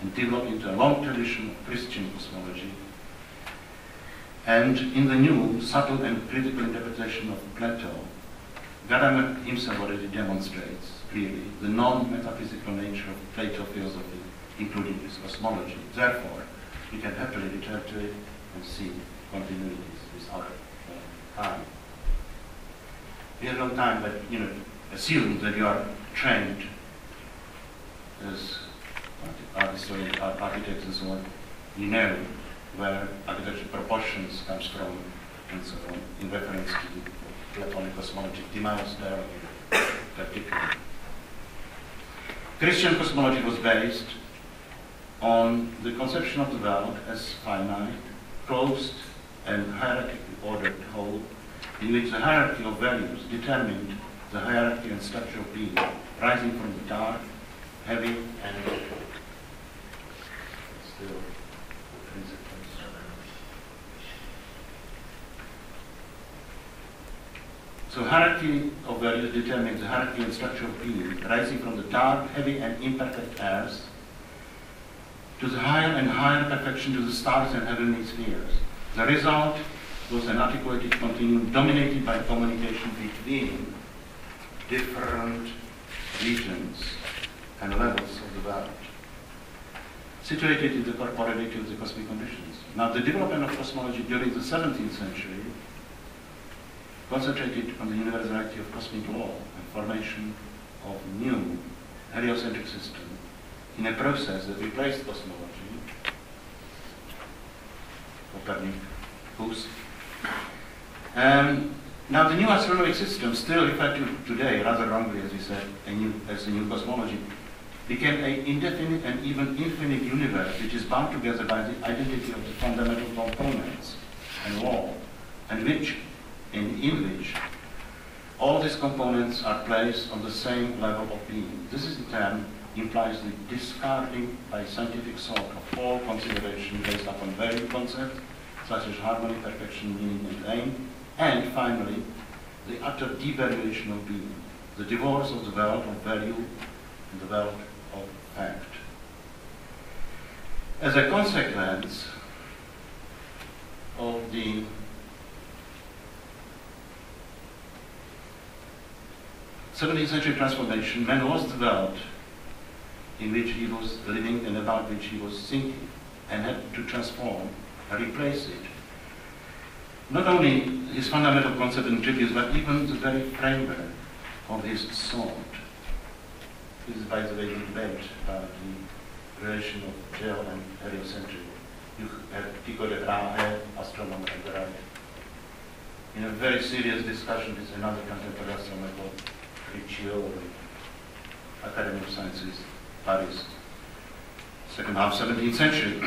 and developed into a long tradition of Christian cosmology, and in the new, subtle and critical interpretation of Plato, Gadamer himself already demonstrates clearly the non-metaphysical nature of Plato's philosophy, including his cosmology. Therefore, we can happily return to it and see continuities without uh, time. We have no time, but you know, assume that you are trained as artists, architects, and so on. You know where architectural proportions comes from, and so on, in reference to the Platonic cosmology, Timaeus there particularly. Christian cosmology was based on the conception of the world as finite, closed, and hierarchically ordered whole, in which the hierarchy of values determined the hierarchy and structure of being, rising from the dark, heavy, and still. So hierarchy of values determines the hierarchy and structure of being, rising from the dark, heavy, and imperfect earth to the higher and higher perfection to the stars and heavenly spheres. The result was an articulated continuum dominated by communication between different regions and levels of the world, situated in the corporeality of the cosmic conditions. Now, the development of cosmology during the seventeenth century concentrated on the universality of cosmic law and formation of new heliocentric system in a process that replaced cosmology, Copernicus. Um, now the new astronomic system, still referred to today, rather wrongly as we said, a new, as the new cosmology, became an indefinite and even infinite universe which is bound together by the identity of the fundamental components and law, and which and in which all these components are placed on the same level of being. This is in turn implies the discarding by scientific thought of all consideration based upon varying concepts such as harmony, perfection, meaning, and aim, and finally the utter devaluation of being, the divorce of the world of value and the world of fact. As a consequence of the Suddenly such a transformation, man lost the world in which he was living and about which he was thinking, and had to transform and replace it. Not only his fundamental concept and tributes, but even the very framework of his thought. This is, by the way, the debate about the relation of geo and heliocentrism. You have Tycho de Brahe, astronomer at the right, in a very serious discussion with another contemporary astronomer called Riccioli, Academy of Sciences, Paris, second half seventeenth century.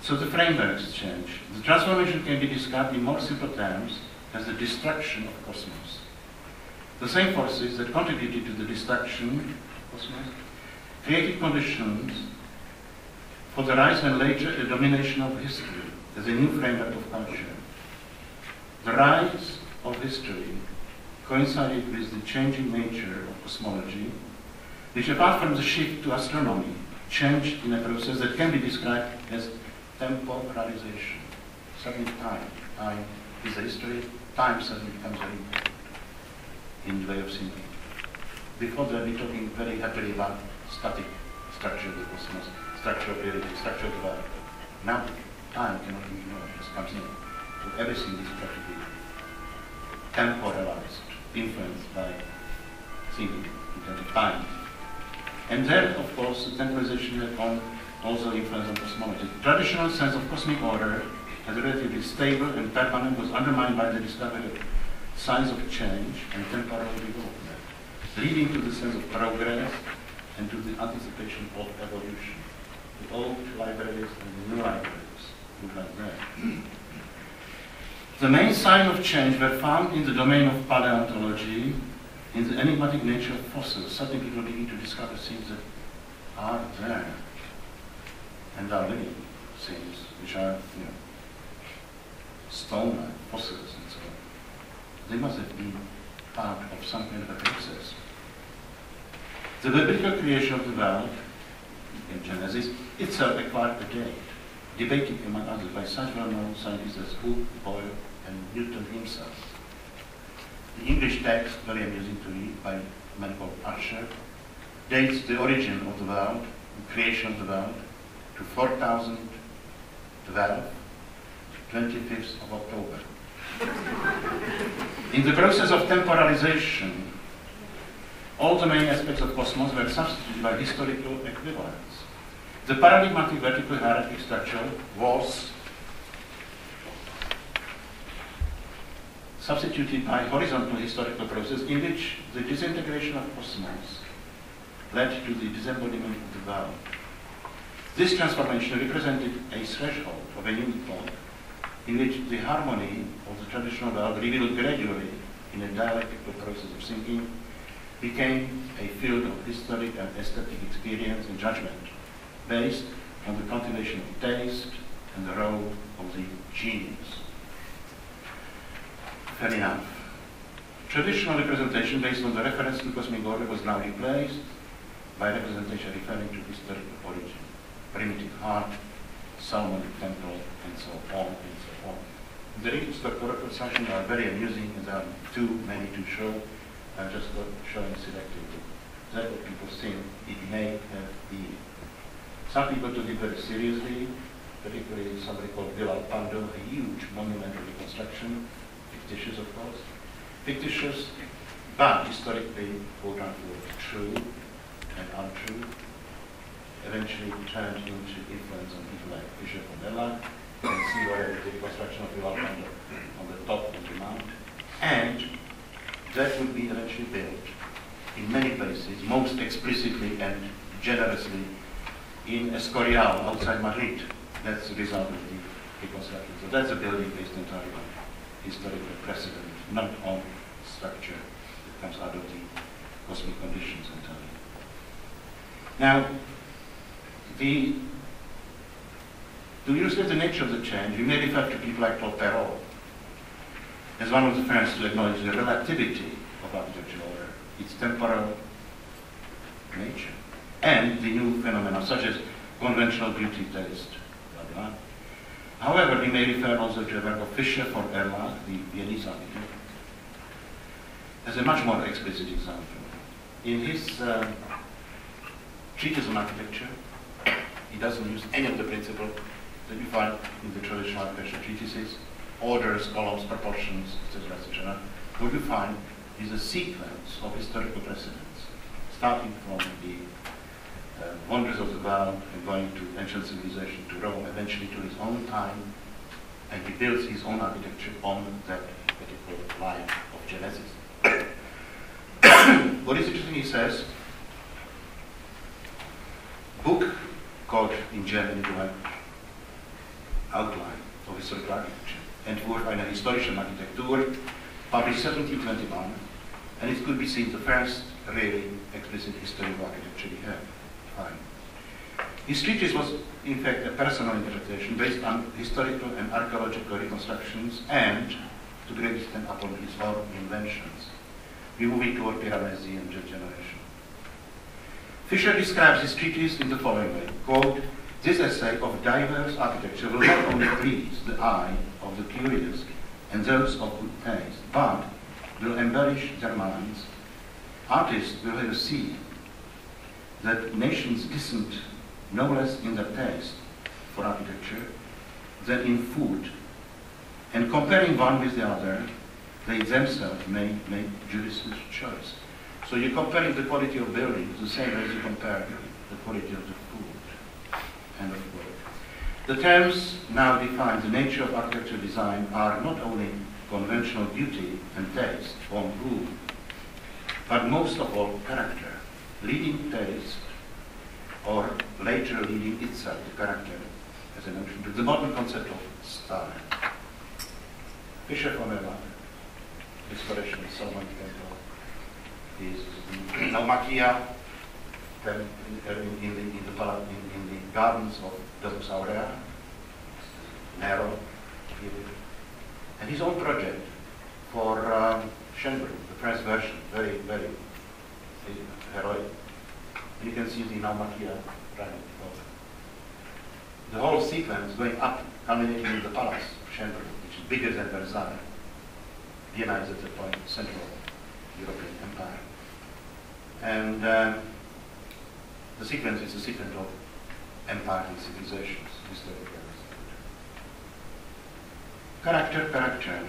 So the frameworks change. The transformation can be described in more simple terms as the destruction of cosmos. The same forces that contributed to the destruction of cosmos created conditions for the rise and later the domination of history as a new framework of culture. The rise of history coincided with the changing nature of cosmology, which apart from the shift to astronomy, changed in a process that can be described as temporalization. Suddenly time. Time is a history, time suddenly becomes very important in the way of thinking. Before that we're talking very happily about static structure of the cosmos, structure of reality, structure of the world. Now time cannot be ignored, just comes in. So everything is practically temporalized, influenced by thinking in terms of time. And then, of course, the temporalization had on also influence on cosmology. The traditional sense of cosmic order as relatively stable and permanent was undermined by the discovery of signs of change and temporal development, leading to the sense of progress and to the anticipation of evolution. The old libraries and the new libraries look like that. The main signs of change were found in the domain of paleontology, in the enigmatic nature of fossils. Suddenly people begin to discover things that are there and are living things, which are, you know, stone, fossils, and so on. They must have been part of some kind of a process. The biblical creation of the world, in Genesis, itself acquired a date, debated among others by such well-known scientists as Hooke, Boyle, and Newton himself. The English text, very amusing to read, by a man called Usher, dates the origin of the world, the creation of the world, to four thousand twelve, twenty-fifth of October. In the process of temporalization, all the main aspects of cosmos were substituted by historical equivalents. The paradigmatic vertical hierarchic structure was substituted by horizontal historical process in which the disintegration of cosmos led to the disembodiment of the world. This transformation represented a threshold of a new epoch in which the harmony of the traditional world, revealed gradually in a dialectical process of thinking, became a field of historic and aesthetic experience and judgment based on the cultivation of taste and the role of the genius. Fair enough. Traditional representation based on the reference to cosmic order was now replaced by representation referring to historical origin, primitive heart, Solomonic temple, and so on, and so on. The historical sections are very amusing, and there are too many to show. I'm just showing selectively. That's what people think it may have been. Some people took it very seriously, particularly somebody called Bilal Pando, a huge monumental reconstruction, fictitious of course, fictitious, but historically, quote-unquote, true and untrue. Eventually turned into influence on people like Fischer von Erlach. You can see where the construction of the Alpha on, on the top of the mount. And that would be eventually built in many places, most explicitly and generously in Escorial, outside Madrid. That's the result of the reconstruction. So that's a building based entirely on historical precedent, not on structure that comes out of the cosmic conditions entirely. Now, The, to illustrate the nature of the change, we may refer to people like Claude Perrault as one of the first to acknowledge the relativity of architectural order, its temporal nature, and the new phenomena such as conventional beauty taste, blah blah. However, we may refer also to a work of Fischer von Erlach, the Viennese architect, as a much more explicit example. In his uh, treatise on architecture, he doesn't use any of the principles that you find in the traditional architectural treatises, orders, columns, proportions, et cetera, et cetera. What you find is a sequence of historical precedents, starting from the uh, wonders of the world and going to ancient civilization, to Rome, eventually to his own time, and he builds his own architecture on that particular line of genesis. What is interesting, he says, book called in German the Outline of Historical Architecture, Entwurf einer historischen Architektur, published seventeen twenty-one, and it could be seen the first really explicit history of architecture we have. Fine. His treatise was, in fact, a personal interpretation based on historical and archaeological reconstructions and, to a great extent, upon his own inventions, removing toward Piranesi and generation. Fischer describes his treatise in the following way, quote, "This essay of diverse architecture will not only please the eye of the curious and those of good taste, but will embellish their minds. Artists will have seen that nations dissent no less in their taste for architecture than in food, and comparing one with the other, they themselves may make judicious choice." So you're comparing the quality of buildings the same as you compare the quality of the food. End of quote. The terms now define the nature of architectural design are not only conventional beauty and taste, form, rule, but most of all character, leading taste, or later leading itself, the character, as I mentioned, to the modern concept of style. Fischer von Erlach, inspiration, someone can go, is Naumakia, in, in, in, in, in the gardens of Domus Aurea, Nero, and his own project for um, Schönbrunn, the press version, very, very heroic. You can see the Naumakia running. The whole sequence going up, culminating in the palace of Schönbrunn, which is bigger than Versailles. Vienna is at the point of central European empire. And um, the sequence is a sequence of empires and civilizations, historically. Character, character.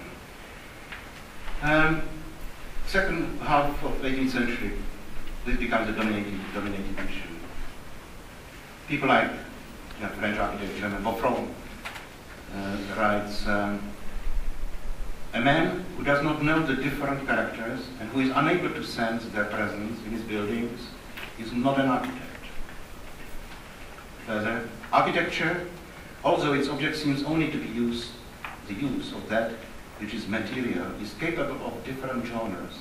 Um, second half of eighteenth century, this becomes a dominating, dominating issue. People like you know, French architect German Boffron uh, writes, um, "A man who does not know the different characters and who is unable to sense their presence in his buildings is not an architect." Further, architecture, although its object seems only to be used the use of that which is material, is capable of different genres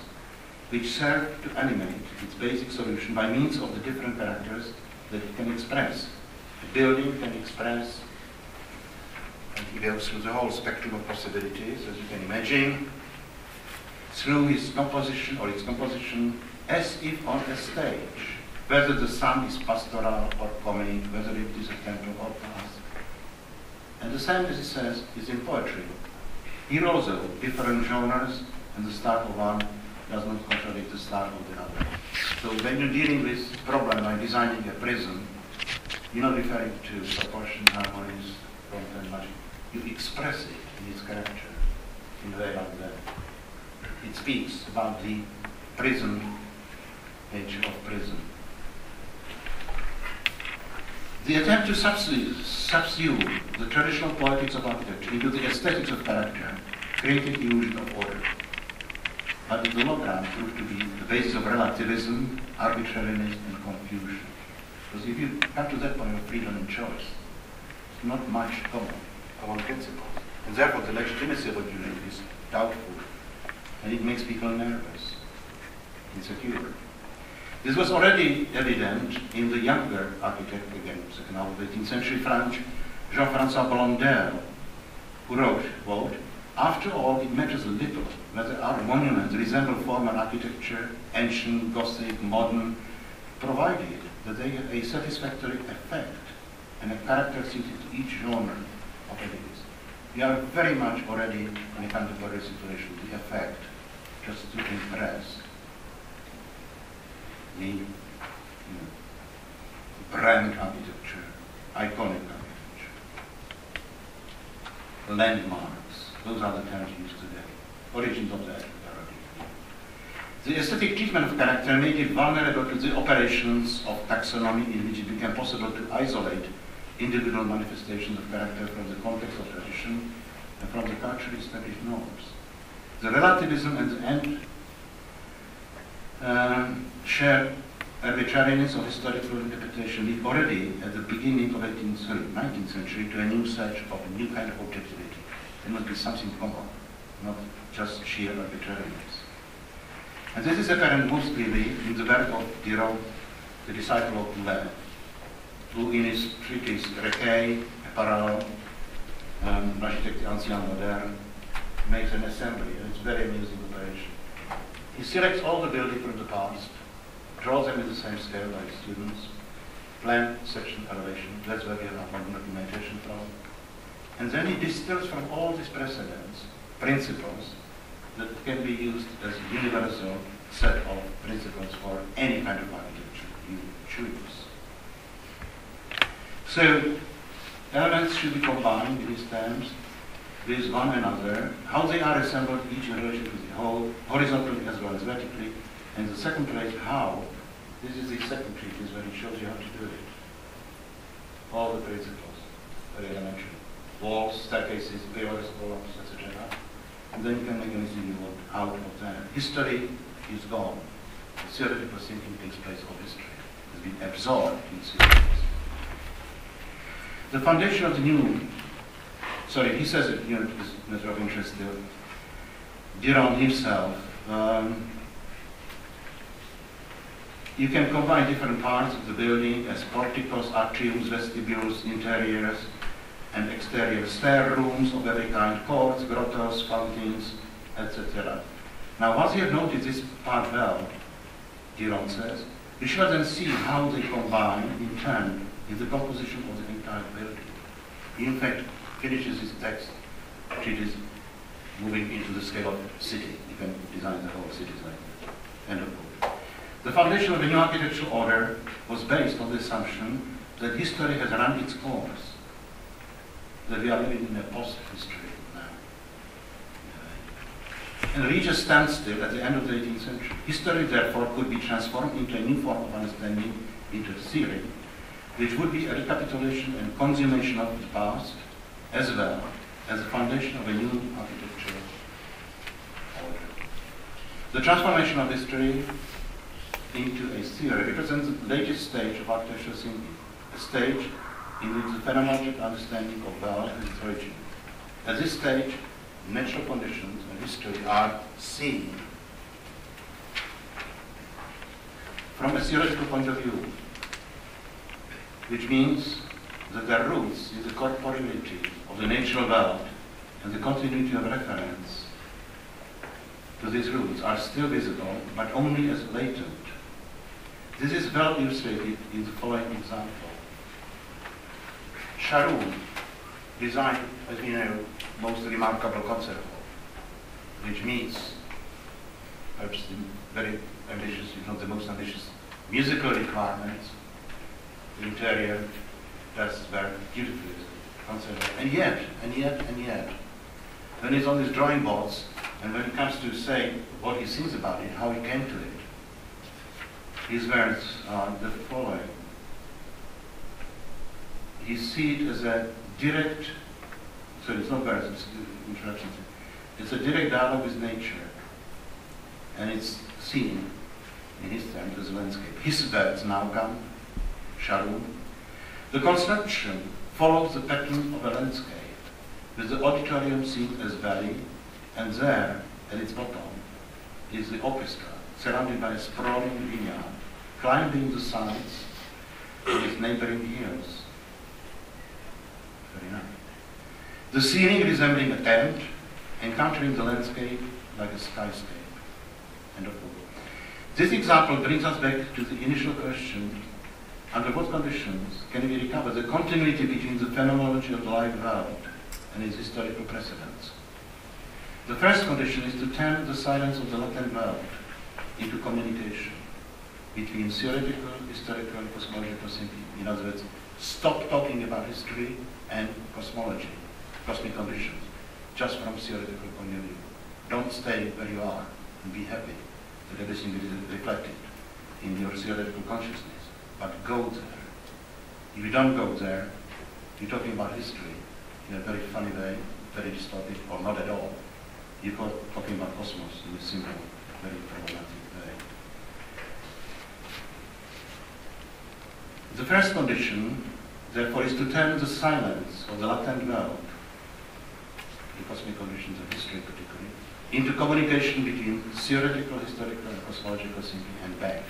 which serve to animate its basic solution by means of the different characters that it can express. The building can express, and he goes through the whole spectrum of possibilities, as you can imagine, through its composition or its composition, as if on a stage, whether the sun is pastoral or comic, whether it is a temple or palace. And the same, as he says, is in poetry. Here also, different genres, and the start of one does not contradict the start of the other. So when you're dealing with problem by designing a prism, you're not referring to proportion, harmonies, form, and magic. You express it in its character, in a way like that. It speaks about the prism, nature of prism. The attempt to subsue, subsue the traditional poetics of architecture into the aesthetics of character created the illusion of order, but in the long run proved to be the basis of relativism, arbitrariness, and confusion. Because if you come to that point of freedom and choice, it's not much common among principles, and therefore the legitimacy of a unit is doubtful, and it makes people nervous, insecure. This was already evident in the younger architect, again, second half of the eighteenth century, French, Jean-François Blondel, who wrote, quote, "After all, it matters little whether our monuments resemble former architecture, ancient, Gothic, modern, provided that they have a satisfactory effect and a character suited to each genre of ideas." We are very much already in a contemporary situation, the effect just to impress the, you know, grand architecture, iconic architecture, landmarks. Those are the terms used today. Origins of the architecture. The aesthetic treatment of character made it vulnerable to the operations of taxonomy, in which it became possible to isolate individual manifestations of character from the context of tradition and from the culturally established norms. The relativism and the end um, share arbitrariness of historical interpretation, lead already at the beginning of eighteenth, sorry, nineteenth century to a new search of a new kind of objectivity. There must be something common, not just sheer arbitrariness. And this is apparent most clearly in the work of Diderot, the disciple of Boulez, who in his treatise Recueil, Apparat, um, L'architecte ancienne moderne, makes an assembly, and it's a very amusing operation. He selects all the buildings from the past, draws them in the same scale by his students, plan, section, elevation, that's where we have our documentation from, and then he distills from all these precedents, principles, that can be used as a universal set of principles for any kind of architecture you choose. So, elements should be combined in these terms with one another, how they are assembled each in relation to the whole, horizontally as well as vertically, and the second place, how, this is the second treatise where it shows you how to do it. All the principles, very elementary. Walls, staircases, pillars, columns, et cetera. And then you can make anything you want out of that. History is gone. The theoretical thinking takes place of history. It's been absorbed in theories. The foundation of the new, sorry, he says it, you know, it's a matter of interest there. Diderot himself, um, you can combine different parts of the building as porticos, atriums, vestibules, interiors, and exterior stair rooms of every kind, courts, grottos, fountains, et cetera. Now, once you have noticed this part well, Diderot says, you should then see how they combine in turn in the composition of the entire building. He, in fact, finishes his text, treatise, moving into the scale of the city. You can design the whole city like that. End of quote. The foundation of the new architectural order was based on the assumption that history has run its course, that we are living in a post-history now. And reach a standstill at the end of the eighteenth century. History, therefore, could be transformed into a new form of understanding, into theory, which would be a recapitulation and consummation of the past, as well as the foundation of a new architectural order. The transformation of history into a theory represents the latest stage of architectural thinking, a stage in which the phenomenological understanding of world and its origin. At this stage, natural conditions and history are seen from a theoretical point of view, which means that their roots in the corporeality of the natural world and the continuity of reference to these roots are still visible, but only as latent. This is well illustrated in the following example. Sharoun designed, as we know, most remarkable concert hall, which meets perhaps the very ambitious, if not the most ambitious, musical requirements. The interior does very beautifully concert hall. And yet, and yet, and yet, when it's on these drawing boards, and when it comes to say what he thinks about it, how he came to it, his words are the following. He sees it as a direct, so it's not verse, it's interruption. It's a direct dialogue with nature. And it's seen in his terms as a landscape. His words now come, Sharoun. The construction follows the pattern of a landscape, with the auditorium seen as valley, and there, at its bottom, is the orchestra, surrounded by a sprawling vineyard, climbing the sides of its neighboring hills. The ceiling resembling a tent, encountering the landscape like a skyscape. End of quote. This example brings us back to the initial question, under what conditions can we recover the continuity between the phenomenology of the live world and its historical precedents? The first condition is to turn the silence of the latent world into communication between theoretical, historical, and cosmological thinking. In other words, stop talking about history and cosmology, cosmic conditions, just from theoretical point of view. Don't stay where you are and be happy that everything is reflected in your theoretical consciousness, but go there. If you don't go there, you're talking about history in a very funny way, very distorted, or not at all. You're talking about cosmos in a simple, very problematic way. The first condition, therefore, is to turn the silence of the latent world, the cosmic conditions of history particularly, into communication between theoretical, historical, and cosmological thinking and back.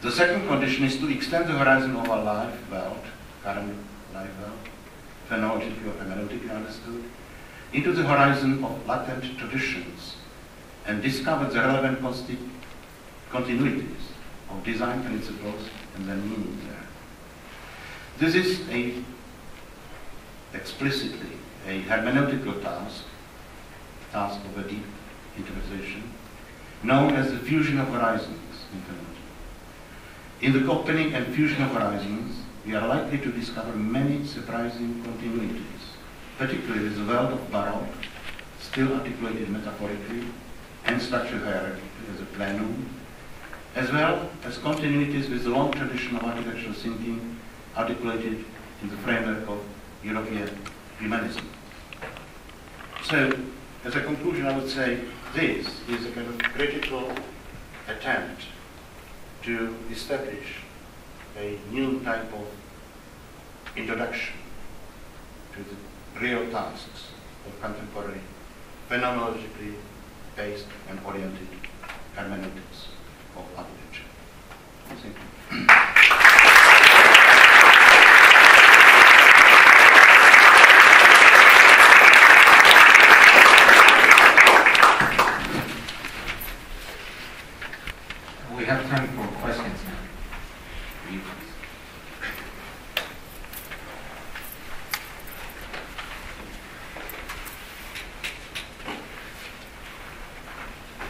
The second condition is to extend the horizon of our life world, current life world, phenomenologically or hermeneutically understood, into the horizon of latent traditions and discover the relevant continuities of design principles and their meaning there. This is a explicitly a hermeneutical task, task of a deep interpretation, known as the fusion of horizons in phenomenology. In the opening and fusion of horizons, we are likely to discover many surprising continuities, particularly with the world of Baroque, still articulated metaphorically and structured hierarchically as a plenum, as well as continuities with the long tradition of architectural thinking articulated in the framework of European humanism. So, as a conclusion, I would say this is a kind of critical attempt to establish a new type of introduction to the real tasks of contemporary phenomenologically based and oriented hermeneutics of architecture. Thank you. We have time for questions now.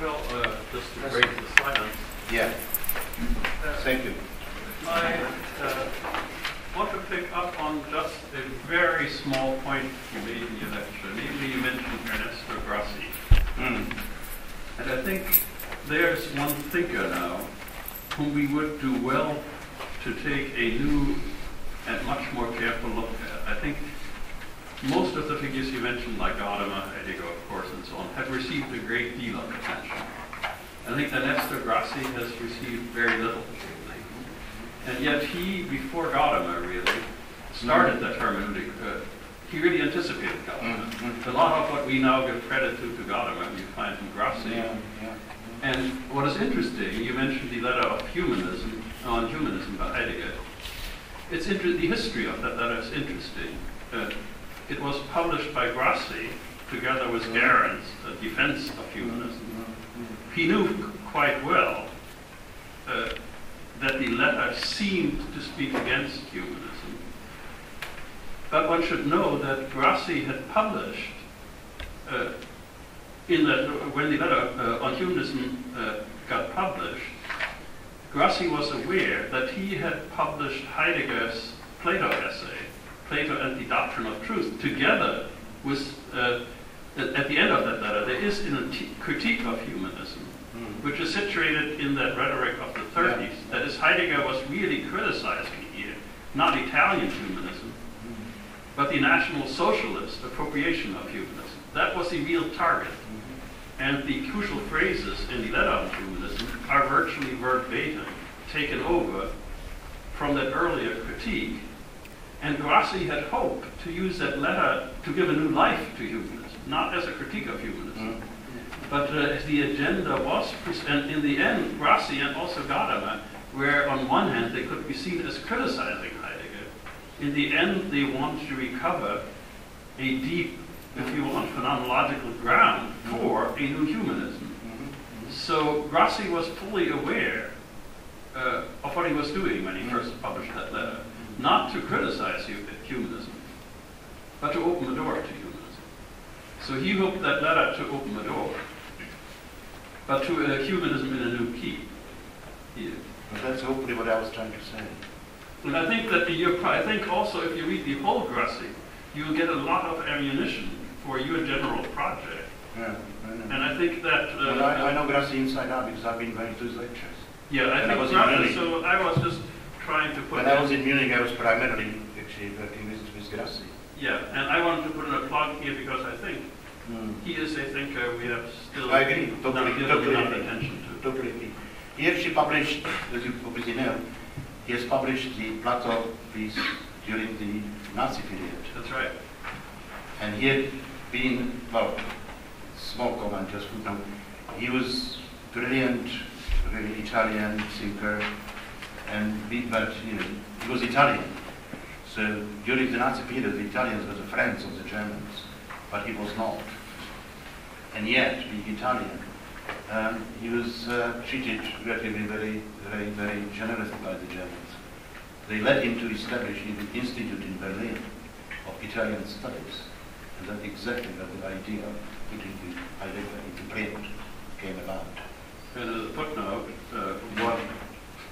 Well, uh, just to break the silence. Yeah. Uh, Thank you. I uh, want to pick up on just a very small point you made in your lecture. Namely, you mentioned Ernesto Grassi. Mm. And I think there's one thinker now whom we would do well to take a new and much more careful look at. I think most of the figures you mentioned, like Gadamer, Heidegger, of course, and so on, have received a great deal of attention. I think Ernesto Grassi has received very little. And yet he, before Gadamer, really, started mm-hmm. that hermeneutic. Uh, he really anticipated Gadamer. Mm-hmm. A lot of what we now give credit to to Gadamer, you find in Grassi. Yeah, yeah. And what is interesting, you mentioned the letter of humanism, on humanism by Heidegger. It's inter the history of that letter is interesting. Uh, it was published by Grassi together with Gehrens, a defense of humanism. He knew quite well uh, that the letter seemed to speak against humanism. But one should know that Grassi had published uh, In that, when the letter uh, on humanism uh, got published, Grassi was aware that he had published Heidegger's Plato essay, Plato and the Doctrine of Truth, together with, uh, at the end of that letter, there is a critique of humanism, mm. which is situated in that rhetoric of the thirties. Yeah. That is, Heidegger was really criticizing here, not Italian humanism, mm. but the National Socialist appropriation of humanism. That was the real target. And the crucial phrases in the letter on humanism are virtually verbatim, taken over from that earlier critique. And Grassi had hoped to use that letter to give a new life to humanism, not as a critique of humanism. Mm-hmm. But uh, the agenda was, and in the end, Grassi and also Gadamer, where on one hand they could be seen as criticizing Heidegger, in the end they wanted to recover a deep, if you want, phenomenological ground for a new humanism. Mm-hmm. So Grassi was fully aware uh, of what he was doing when he first published that letter, not to criticize humanism, but to open the door to humanism. So he hoped that Lara to open the door, but to uh, humanism in a new key. Here. But that's hopefully what I was trying to say. And I think that the, I think also if you read the whole Grassi, you'll get a lot of ammunition for your general project. Yeah, I know. And I think that... Uh, well, I, I know Grassi inside out because I've been going to his lectures. Yeah, I when think I was Grassi, so I was just trying to put... When I was in Munich, I was primarily actually working with, with Grassi. Yeah, and I wanted to put in a plug here because I think mm. he is a thinker we have still... I agree, totally, not totally, totally attention to. Totally agree. He actually published, as you probably know, he has published the Plato piece during the Nazi period. That's right. And he had been, well, small comment, just footnote. He was brilliant, really Italian thinker, and be, but you know, he was Italian. So during the Nazi period, the Italians were the friends of the Germans, but he was not. And yet, being Italian, Um, he was uh, treated relatively very, very, very generously by the Germans. They led him to establish an institute in Berlin of Italian studies, and that's exactly where the idea of putting the Heidegger into print came about. And as a footnote, uh, what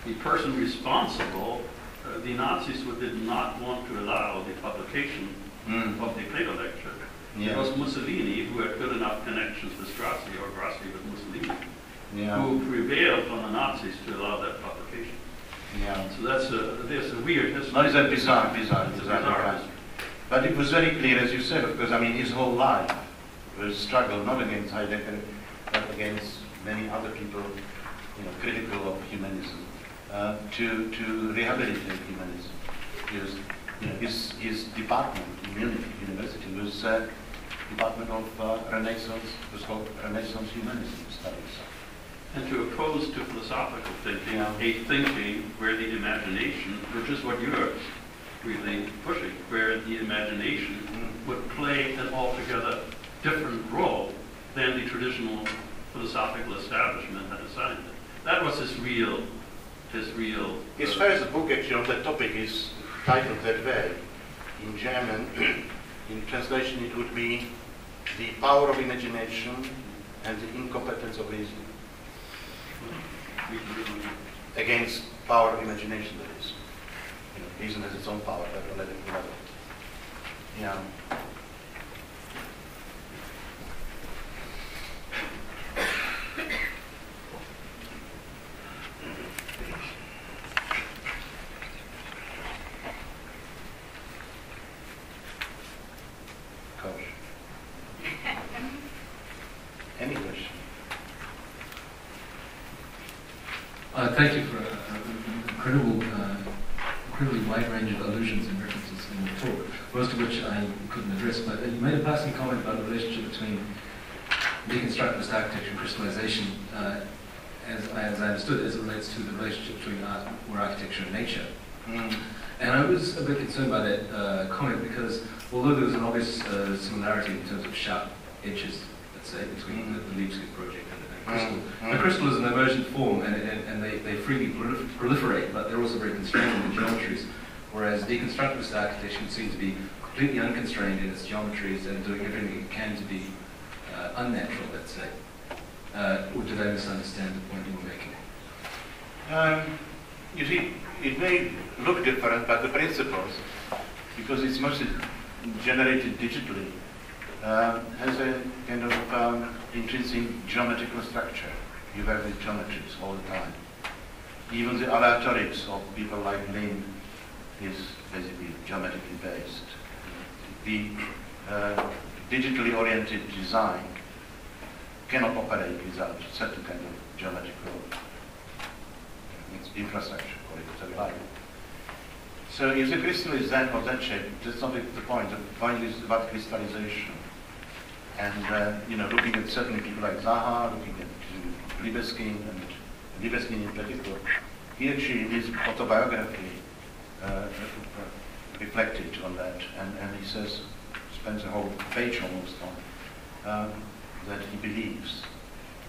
the person responsible, uh, the Nazis who did not want to allow the publication mm. of the Plato lecture. Yeah. It was Mussolini who had good enough connections with Grassi, or Grassi with Mussolini, yeah. who prevailed on the Nazis to allow that publication. Yeah. So that's a, that's a weird history. No, it's a bizarre, bizarre, it's bizarre, a bizarre history. But it was very clear, as you said, because I mean his whole life was struggle not against Heidegger, but against many other people, you know, critical of humanism, uh, to to rehabilitate humanism. His, you know, his his department in Munich University was. Uh, Department of uh, Renaissance, was called Renaissance Humanism Studies. And to oppose to philosophical thinking, yeah. a thinking where the imagination, which is what you're really pushing, where the imagination mm. would play an altogether different role than the traditional philosophical establishment had assigned it. That was his real, his real... His uh, first book actually on that topic is titled that way, in German. In translation, it would be the power of imagination and the incompetence of reason. Against power of imagination, that is. You know, reason has its own power, but don't let it run out. Yeah. Thank you for uh, an incredible, uh, incredibly wide range of allusions and references in your talk, most of which I couldn't address. But you made a passing comment about the relationship between deconstructivist architecture and crystallization, uh, as, as I understood, as it relates to the relationship between art or architecture and nature. Mm. And I was a bit concerned by that uh, comment because, although there was an obvious uh, similarity in terms of sharp edges, let's say, between mm. the, the Libeskind project and crystal. Mm. The crystal is an emergent form, and, and, and they, they freely prolif proliferate, but they're also very constrained in the geometries, whereas deconstructivist architecture seems to be completely unconstrained in its geometries and doing everything it can to be uh, unnatural, let's say. Uh, or did I misunderstand the point you were making? Um, you see, it may look different, but the principles, because it's mostly generated digitally, Uh, has a kind of um, intrinsic geometrical structure. You work with geometries all the time. Even the aleatorics of people like Lin is basically geometrically based. The uh, digitally oriented design cannot operate without certain kind of geometrical infrastructure, or if you like. So if the crystal is that or that shape, that's not the point. The point is about crystallization. And, uh, you know, looking at certainly people like Zaha, looking at Libeskind, and Libeskind in particular, he actually, in his autobiography, uh, reflected on that. And, and he says, spends a whole page almost on, um, that he believes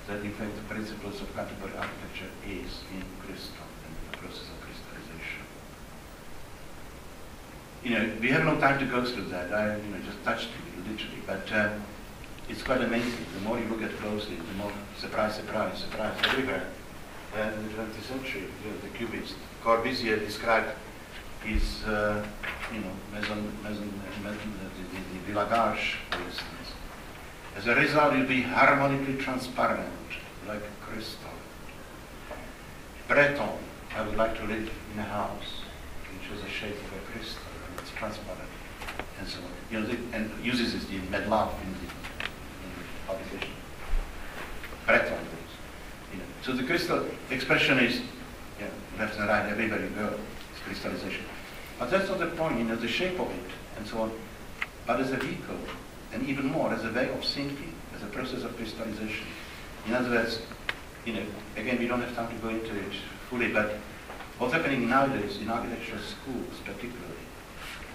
that, in fact, the principles of contemporary architecture is in crystal, in the process of crystallization. You know, we have no time to go through that. I you know, just touched it, literally. But uh, It's quite amazing. The more you look at closely, the more surprise, surprise, surprise everywhere. And in the twentieth century, the, the Cubist, Corbusier described his, uh, you know, Maison, Maison, Maison, the, the, the, the Villagage, for instance. As a result, you'll be harmonically transparent, like crystal. Breton, I would like to live in a house which has a shape of a crystal, and it's transparent, and so on. You know, the, and uses this in Medlab in the, in the publication. Breton, you know. So the crystal expression is, you know, left and right, everywhere you go, it's crystallization. But that's not the point, you know, the shape of it, and so on. But as a vehicle, and even more, as a way of thinking, as a process of crystallization. In other words, you know, again, we don't have time to go into it fully, but what's happening nowadays in architectural schools, particularly,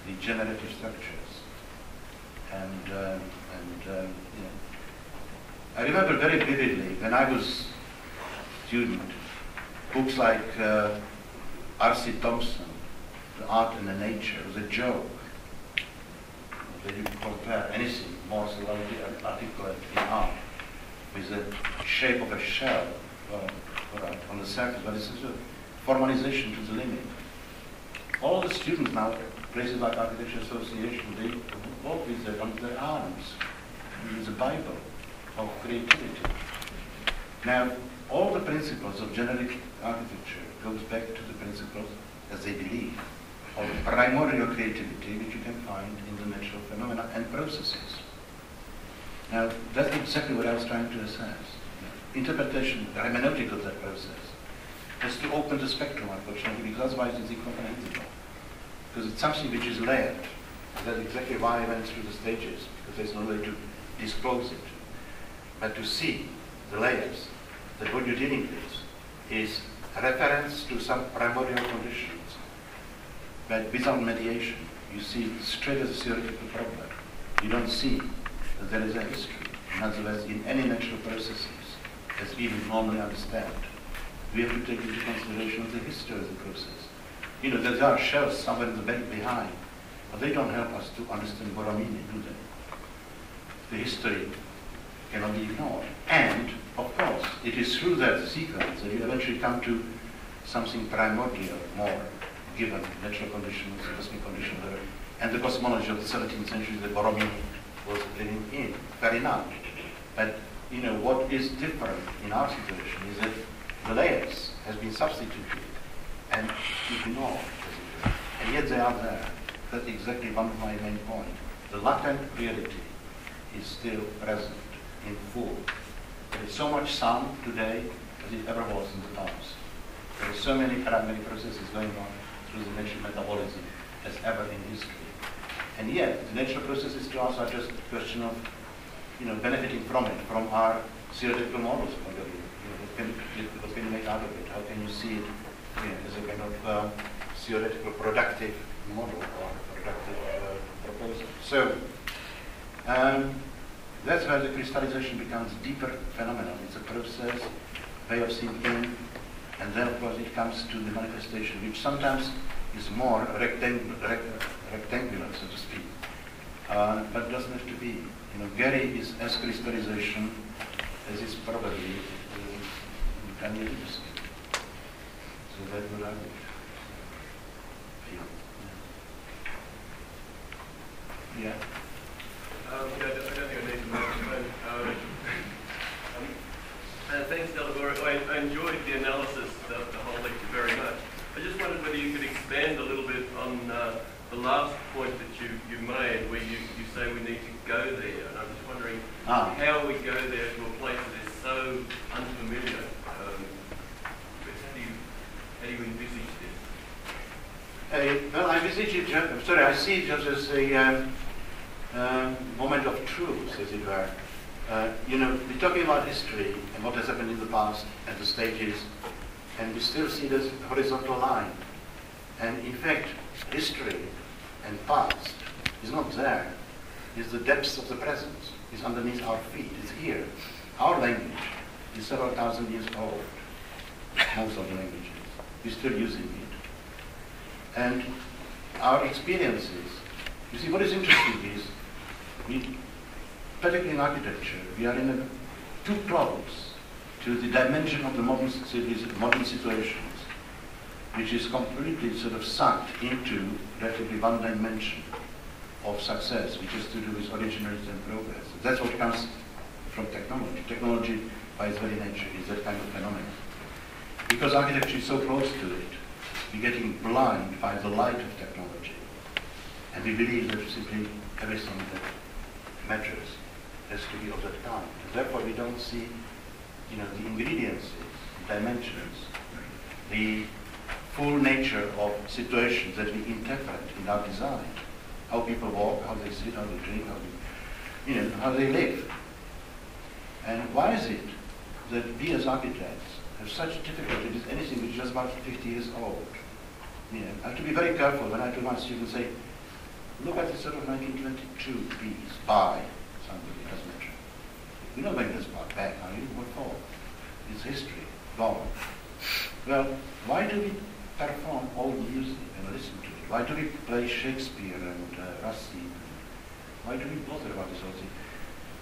the generative structures, and, um, and um, you know, I remember very vividly when I was a student, books like uh, R C Thompson, The Art and the Nature, was a joke. They didn't compare anything more articulate in art with the shape of a shell or, or on the surface, but it's a formalization to the limit. All the students now, places like Architecture Association, they walk with their, on their arms. It's a Bible of creativity. Now, all the principles of generic architecture goes back to the principles, as they believe, of primordial creativity, which you can find in the natural phenomena and processes. Now, that's exactly what I was trying to assess. Interpretation, hermeneutic of that process, has to open the spectrum, unfortunately, because otherwise it's incomprehensible. Because it's something which is layered. That's exactly why I went through the stages, because there's no way to disclose it. But to see the layers, that what you're dealing with is a reference to some primordial conditions. But without mediation, you see it straight as a theoretical problem. You don't see that there is a history. In other words, in any natural processes, as we would normally understand, we have to take into consideration the history of the process. You know, there are shells somewhere in the back behind, but they don't help us to understand Borromini, do they? The history cannot be ignored. And, of course, it is through that sequence that you eventually come to something primordial, more given natural conditions, cosmic conditions, and the cosmology of the seventeenth century that Borromini was living in. Fair enough. But, you know, what is different in our situation is that the layers has been substituted and ignored, as it were. And yet they are there. That's exactly one of my main points. The latent reality is still present in full. There is so much sound today as it ever was in the past. There are so many parametric processes going on through the natural metabolism as ever in history. And yet, the natural processes to us are just a question of, you know, benefiting from it, from our theoretical models point of view. You know, what, can, what can you make out of it? How can you see it, you know, as a kind of uh, theoretical productive model or productive uh, proposal? So, um, that's where the crystallization becomes deeper phenomenon. It's a process, way of thinking, and then, of course, it comes to the manifestation, which sometimes is more rectangular, rectangular so to speak, uh, but doesn't have to be. You know, Gehry is as crystallization as is probably uh, in Libeskind. So that would I would feel. Yeah. Um, yeah, I don't think I need to mention, but um, uh, thanks, Dalibor. I, I enjoyed the analysis of the whole lecture very much. I just wondered whether you could expand a little bit on uh, the last point that you, you made, where you, you say we need to go there. And I'm just wondering ah. how we go there to a place that is so unfamiliar. Um, how, do you, how do you envisage this? Uh, well, I envisage it, I'm sorry, I see it just as a um, um, moment of truth, as it were. Uh, you know, we're talking about history and what has happened in the past and the stages, and we still see this horizontal line. And in fact, history and past is not there. It's the depths of the present. It's underneath our feet. It's here. Our language is several thousand years old. Most of the languages. We're still using it. And our experiences, you see, what is interesting is we particularly in architecture, we are in a, too close to the dimension of the modern cities, modern situations, which is completely sort of sucked into relatively one dimension of success, which has to do with originality and progress. That's what comes from technology. Technology, by its very nature, is that kind of phenomenon. Because architecture is so close to it, we're getting blind by the light of technology. And we believe that simply everything that matters has to be of that kind. And therefore, we don't see, you know, the ingredients, dimensions, the full nature of situations that we interpret in our design. How people walk, how they sit, how they drink, how they, you know, how they live. And why is it that we as architects have such difficulty with anything which is just about fifty years old? You know, I have to be very careful when I tell my students, say, look at the sort of nineteen twenty-two piece by somebody, it doesn't matter. We know when this part back, I mean, what for? It's history, gone. Well, why do we perform old music and listen to it? Why do we play Shakespeare and uh, Racine? Why do we bother about this whole thing?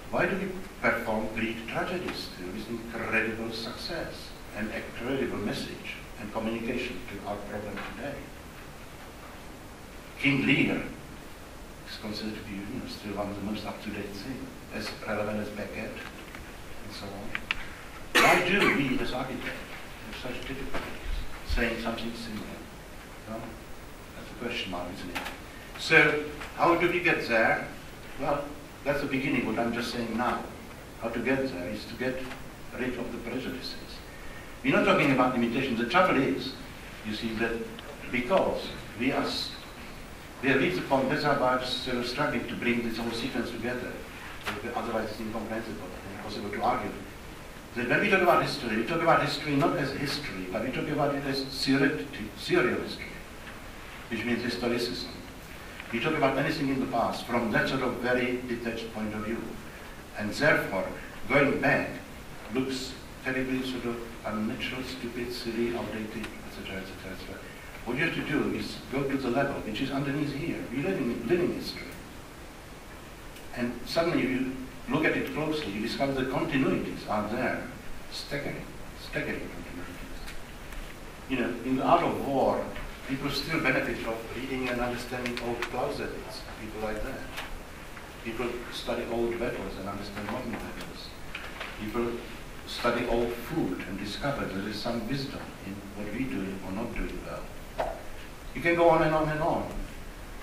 Why do we perform Greek tragedies still with incredible success and incredible message and communication to our problem today? King Lear is considered to be, you know, still one of the most up-to-date things, as relevant as Beckett and so on. Why do we as architects have such difficulties saying something similar? No? That's a question mark, isn't it? So how do we get there? Well, that's the beginning, what I'm just saying now. How to get there is to get rid of the prejudices. We're not talking about limitations. The trouble is, you see, that because we are, we are based upon Besarab's struggling to bring this whole sequence together, otherwise it's incomprehensible and impossible to argue, that when we talk about history, we talk about history not as history, but we talk about it as serial history, which means historicism. We talk about anything in the past from that sort of very detached point of view. And therefore, going back looks terribly sort of unnatural, stupid, silly, outdated, et cetera, et cetera, et cetera. What you have to do is go to the level which is underneath here. We're living, living history. And suddenly, if you look at it closely, you discover the continuities are there. Staggering, staggering continuities. You know, in the art of war, people still benefit from reading and understanding old Clausewitz, people like that. People study old battles and understand modern battles. People study old food and discover there is some wisdom in what we do or not do well. You can go on and on and on.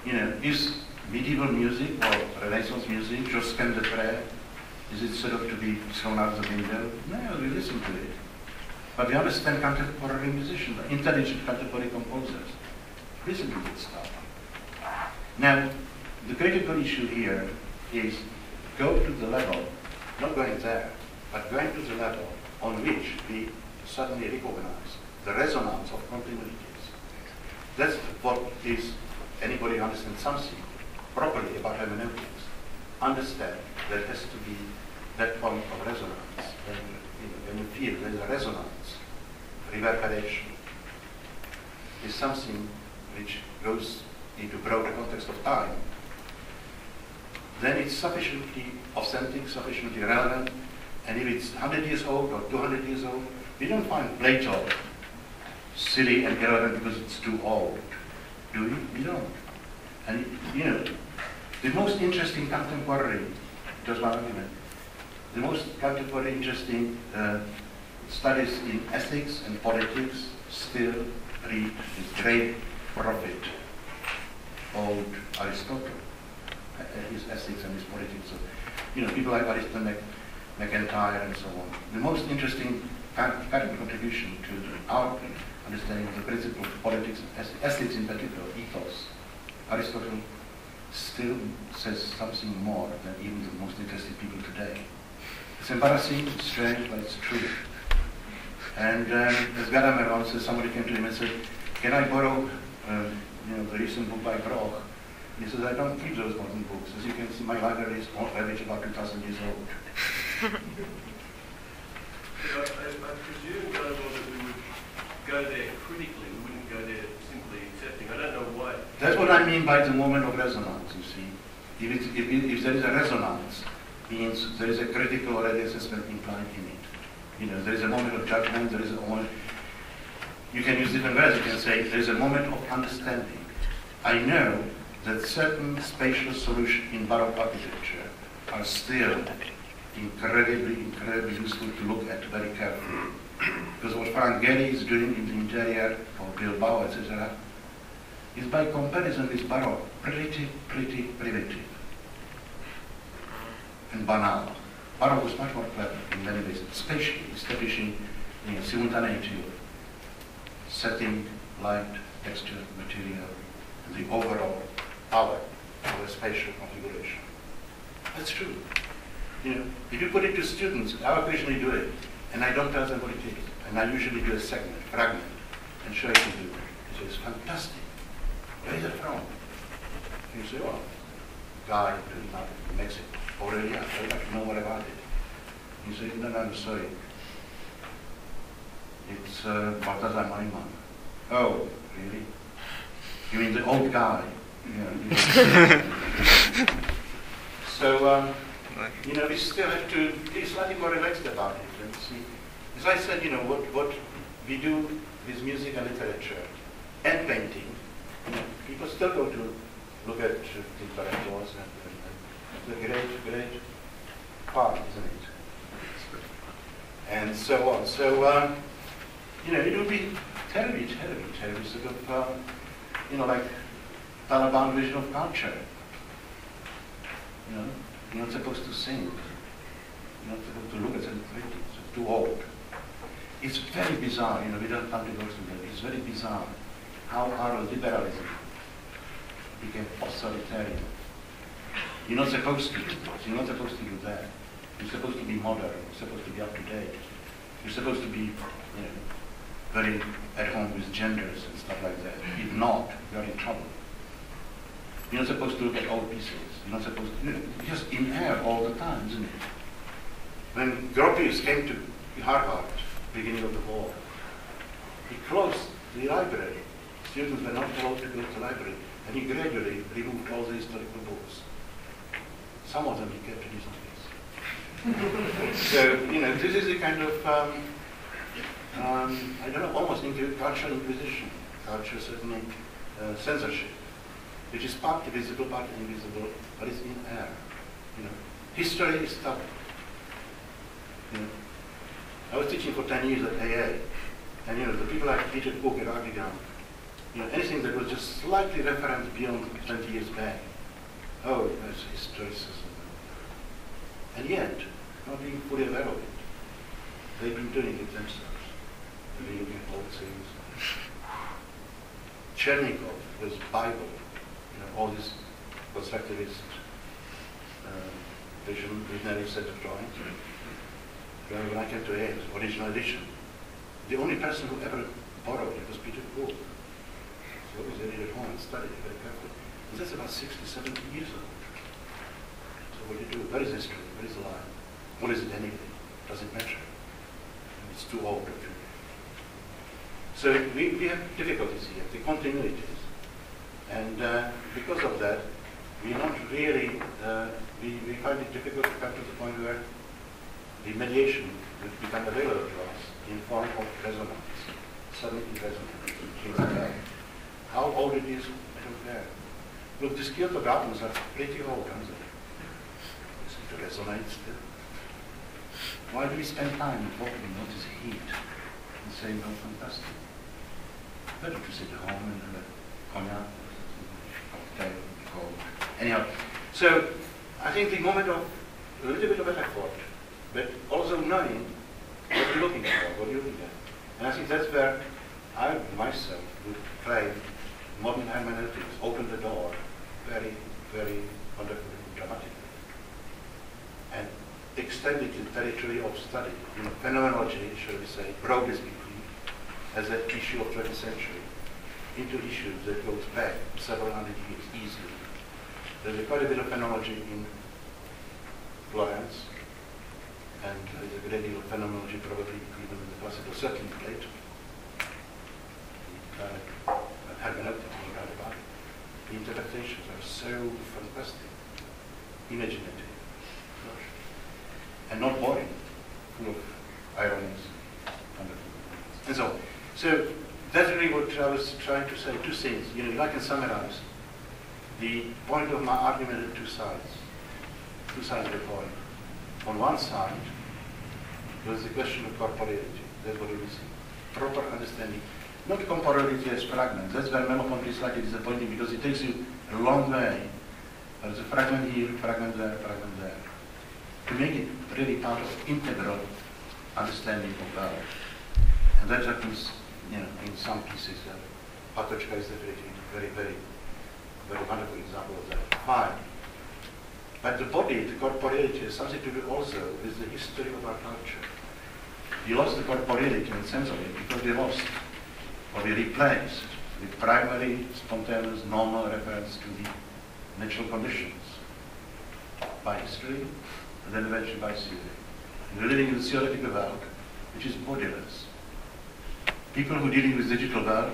You know, is medieval music or Renaissance music just kind of prayer? Is it sort of to be thrown out of the window? No, we listen to it. But we understand contemporary musicians, intelligent contemporary composers. Listen to this stuff. Now, the critical issue here is go to the level, not going there, but going to the level on which we suddenly recognize the resonance of continuities. That's what is anybody who understands something properly about hermeneutics. Understand there has to be that point of resonance. When you feel there's a resonance, reverberation, is something which goes into broader context of time, then it's sufficiently authentic, sufficiently relevant, and if it's one hundred years old or two hundred years old, we don't find Plato silly and irrelevant because it's too old, do we? We don't. And, you know, the most interesting contemporary, just one argument, the most contemporary interesting uh, studies in ethics and politics still read his great prophet, old Aristotle, uh, his ethics and his politics. So, you know, people like Aristotle Mac McIntyre and so on. The most interesting current contribution to our understanding of the principle of politics and ethics in particular, ethos, Aristotle still says something more than even the most interested people today. It's embarrassing, it's strange, but it's true. And um, as Gadamer once said, somebody came to him and said, can I borrow uh, you know, the recent book by Broch? And he says, I don't keep those modern books. As you can see, my library is on average about two thousand years old. I, I, I presume, Gadamer, that we would go there critically. We wouldn't go there simply accepting. I don't know why. That's what I mean by the moment of resonance, you see. If, it's, if, it, if there is a resonance, means there is a critical already assessment implied in it. You know, there is a moment of judgment, there is a moment. You can use different words, you can say there is a moment of understanding. I know that certain spatial solutions in Baroque architecture are still incredibly, incredibly useful to look at very carefully. Because what Ferrangeli is doing in the interior, or Bilbao, et cetera, is by comparison with Baroque pretty, pretty primitive and banal. Baroque was much more clever in many ways, especially establishing you know, simultaneity of setting, light, texture, material, and the overall power of a spatial configuration. That's true. You know, if you put it to students, I occasionally do it, and I don't tell them what it is. And I usually do a segment, fragment, and show it to you. It is fantastic. Where is it from? And you say, well, guy doing nothing, he makes it. Already, I don't like to know more about it. You say, no, no, I'm sorry. It's uh, Balthazar Neumann. Oh, really? You mean the old guy? Yeah. So, um, you know, we still have to be slightly more relaxed about it. And see, as I said, you know, what, what we do with music and literature and painting, you know, people still go to look at uh, different laws and. A great, great part, isn't it? And so on. So, um, you know, it would be terribly, terribly, terribly sort of, um, you know, like Taliban vision of culture. You know, you're not supposed to sing. You're not supposed to look at certain paintings. It's too old. It's very bizarre, you know, we don't come to go to that. It's very bizarre how our liberalism became authoritarian. You're not supposed to do this, you're not supposed to do that. You're supposed to be modern, you're supposed to be up to date. You're supposed to be, you know, very at home with genders and stuff like that. If not, you're in trouble. You're not supposed to look at old pieces. You're not supposed to, you know, just in air all the time, isn't it? When Gropius came to Harvard, beginning of the war, he closed the library. Students were not allowed to go to the library, and he gradually removed all the historical books. Some of them he kept in his office. So, you know, this is a kind of, um, um, I don't know, almost cultural inquisition, culture certainly uh, censorship, which is partly visible, partly invisible, but it's in air. You know, history is tough. You know, I was teaching for ten years at A A, and you know, the people like Peter Cook and Artigan, you know, anything that was just slightly referenced beyond twenty years back. Oh, that's historicism. And yet, not being fully aware of it, they've been doing it themselves. They've been looking at all these things. Chernikov was Bible, you know, all this constructivist uh, vision, visionary set of drawings. When I came to A, it was the original edition. The only person who ever borrowed it was Peter Cook. So he was at home and studied it very carefully. And that's about sixty, seventy years old. So what do you do? Where is history? Where is the line? What is it anything? Does it matter? And it's too old. So we, we have difficulties here, the continuities. And uh, because of that, we not really, uh, we, we find it difficult to come to the point where the mediation would become available to us in form of resonance. Suddenly resonance. How old it is, I don't care. Look, these Kyoto gardens are pretty old, aren't they? It seems to resonate still. Why do we spend time talking about this heat and saying, oh, fantastic? Better to sit at home and have a cognac, cocktail, cold. Anyhow, so I think the moment of a little bit of effort, but also knowing what you're looking for, what you're looking at. And I think that's where I myself would play. Modern hermeneutics opened the door very, very wonderfully and dramatically and extended the territory of study. You know, phenomenology, shall we say, broadly speaking, as an issue of twentieth century into issues that goes back several hundred years easily. There's quite a bit of phenomenology in Florence, and there's a great deal of phenomenology probably even in the classical, certainly Plato. Uh, hermeneutics right about it. The interpretations are so fantastic, imaginative. Gosh. and not boring, full of ironies. And so, so that's really what I was trying to say. Two things, you know, if I can summarize the point of my argument at two sides, two sides of the coin. On one side, there's the question of corporeality. That's what we see. Proper understanding. Not corporeality as fragments. That's why Merleau-Ponty is slightly disappointing, because it takes you a long way. There's a fragment here, fragment there, fragment there. To make it really part of integral understanding of value. And that happens, you know, in some pieces. Uh, Patočka is definitely a very, very, very wonderful example of that. Fine. But the body, the corporeality, has something to do also with the history of our culture. We lost the corporeality in the sense of it because we lost, or we replaced, the primary, spontaneous, normal reference to the natural conditions by history, and then eventually by theory. And we're living in a theoretical world which is bodiless. People who are dealing with digital world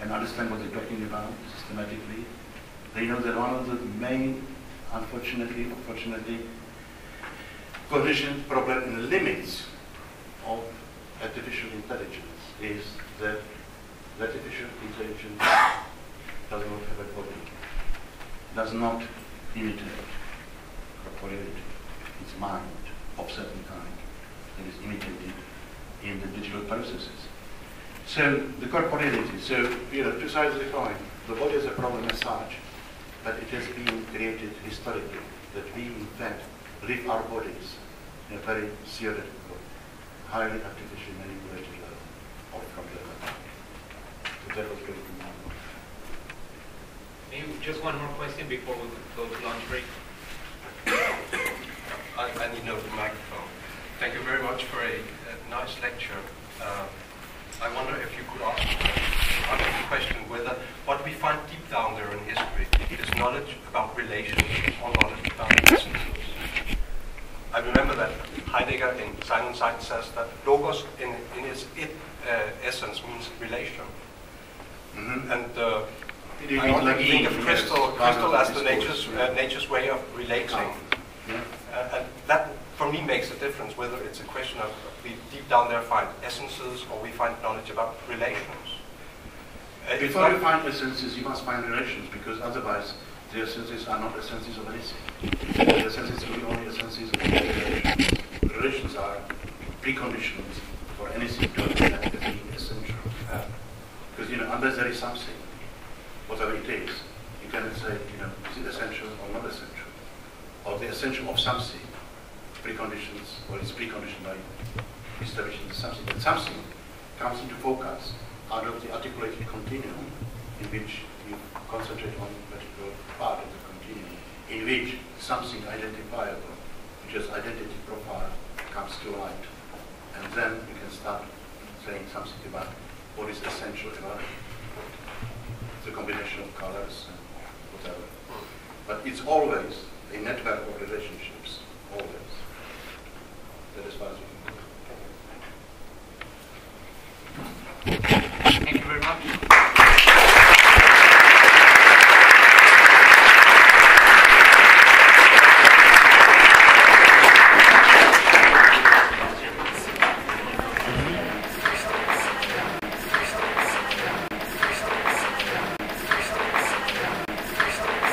and understand what they're talking about systematically, they know that one of the main, unfortunately, unfortunately, condition, problem, and limits of artificial intelligence is that artificial intelligence does not have a body, does not imitate corporeality. It's mind of certain kind that is imitated in the digital processes. So the corporeality, so you know, two sides of the coin. The body is a problem as such, but it has been created historically, that we in fact live our bodies in a very theoretical, highly artificially manipulated level or from the level. So that was going to be my point. Maybe just one more question before we go to lunch break. I, I need no microphone. Thank you very much for a, a nice lecture. Uh, I wonder if you could ask the question whether what we find deep down there in history is knowledge about relations or knowledge about instances. I remember that Heidegger in Sign and Sight says that logos in, in its it, uh, essence means relation. Mm-hmm. And uh, I only think mean, of crystal, yes, crystal as the nature's, yeah. uh, nature's way of relating. Yeah. Uh, and that, for me, makes a difference whether it's a question of we deep down there find essences or we find knowledge about relations. Uh, Before you find essences, you must find relations, because otherwise the essences are not essences of anything. The essences will be only essences of relations. Relations are preconditions for anything to have been essential. Because, you know, unless there is something, whatever it is, you cannot say, you know, is it essential or not essential? Or the essential of something, preconditions, or it's preconditioned by establishing something. But something comes into focus out of the articulated continuum in which you concentrate on a particular part of the continuum, in which something identifiable, which is identity profile, comes to light. And then you can start saying something about what is essential about it. It's a combination of colors and whatever. But it's always a network of relationships, always. That is far as we can go.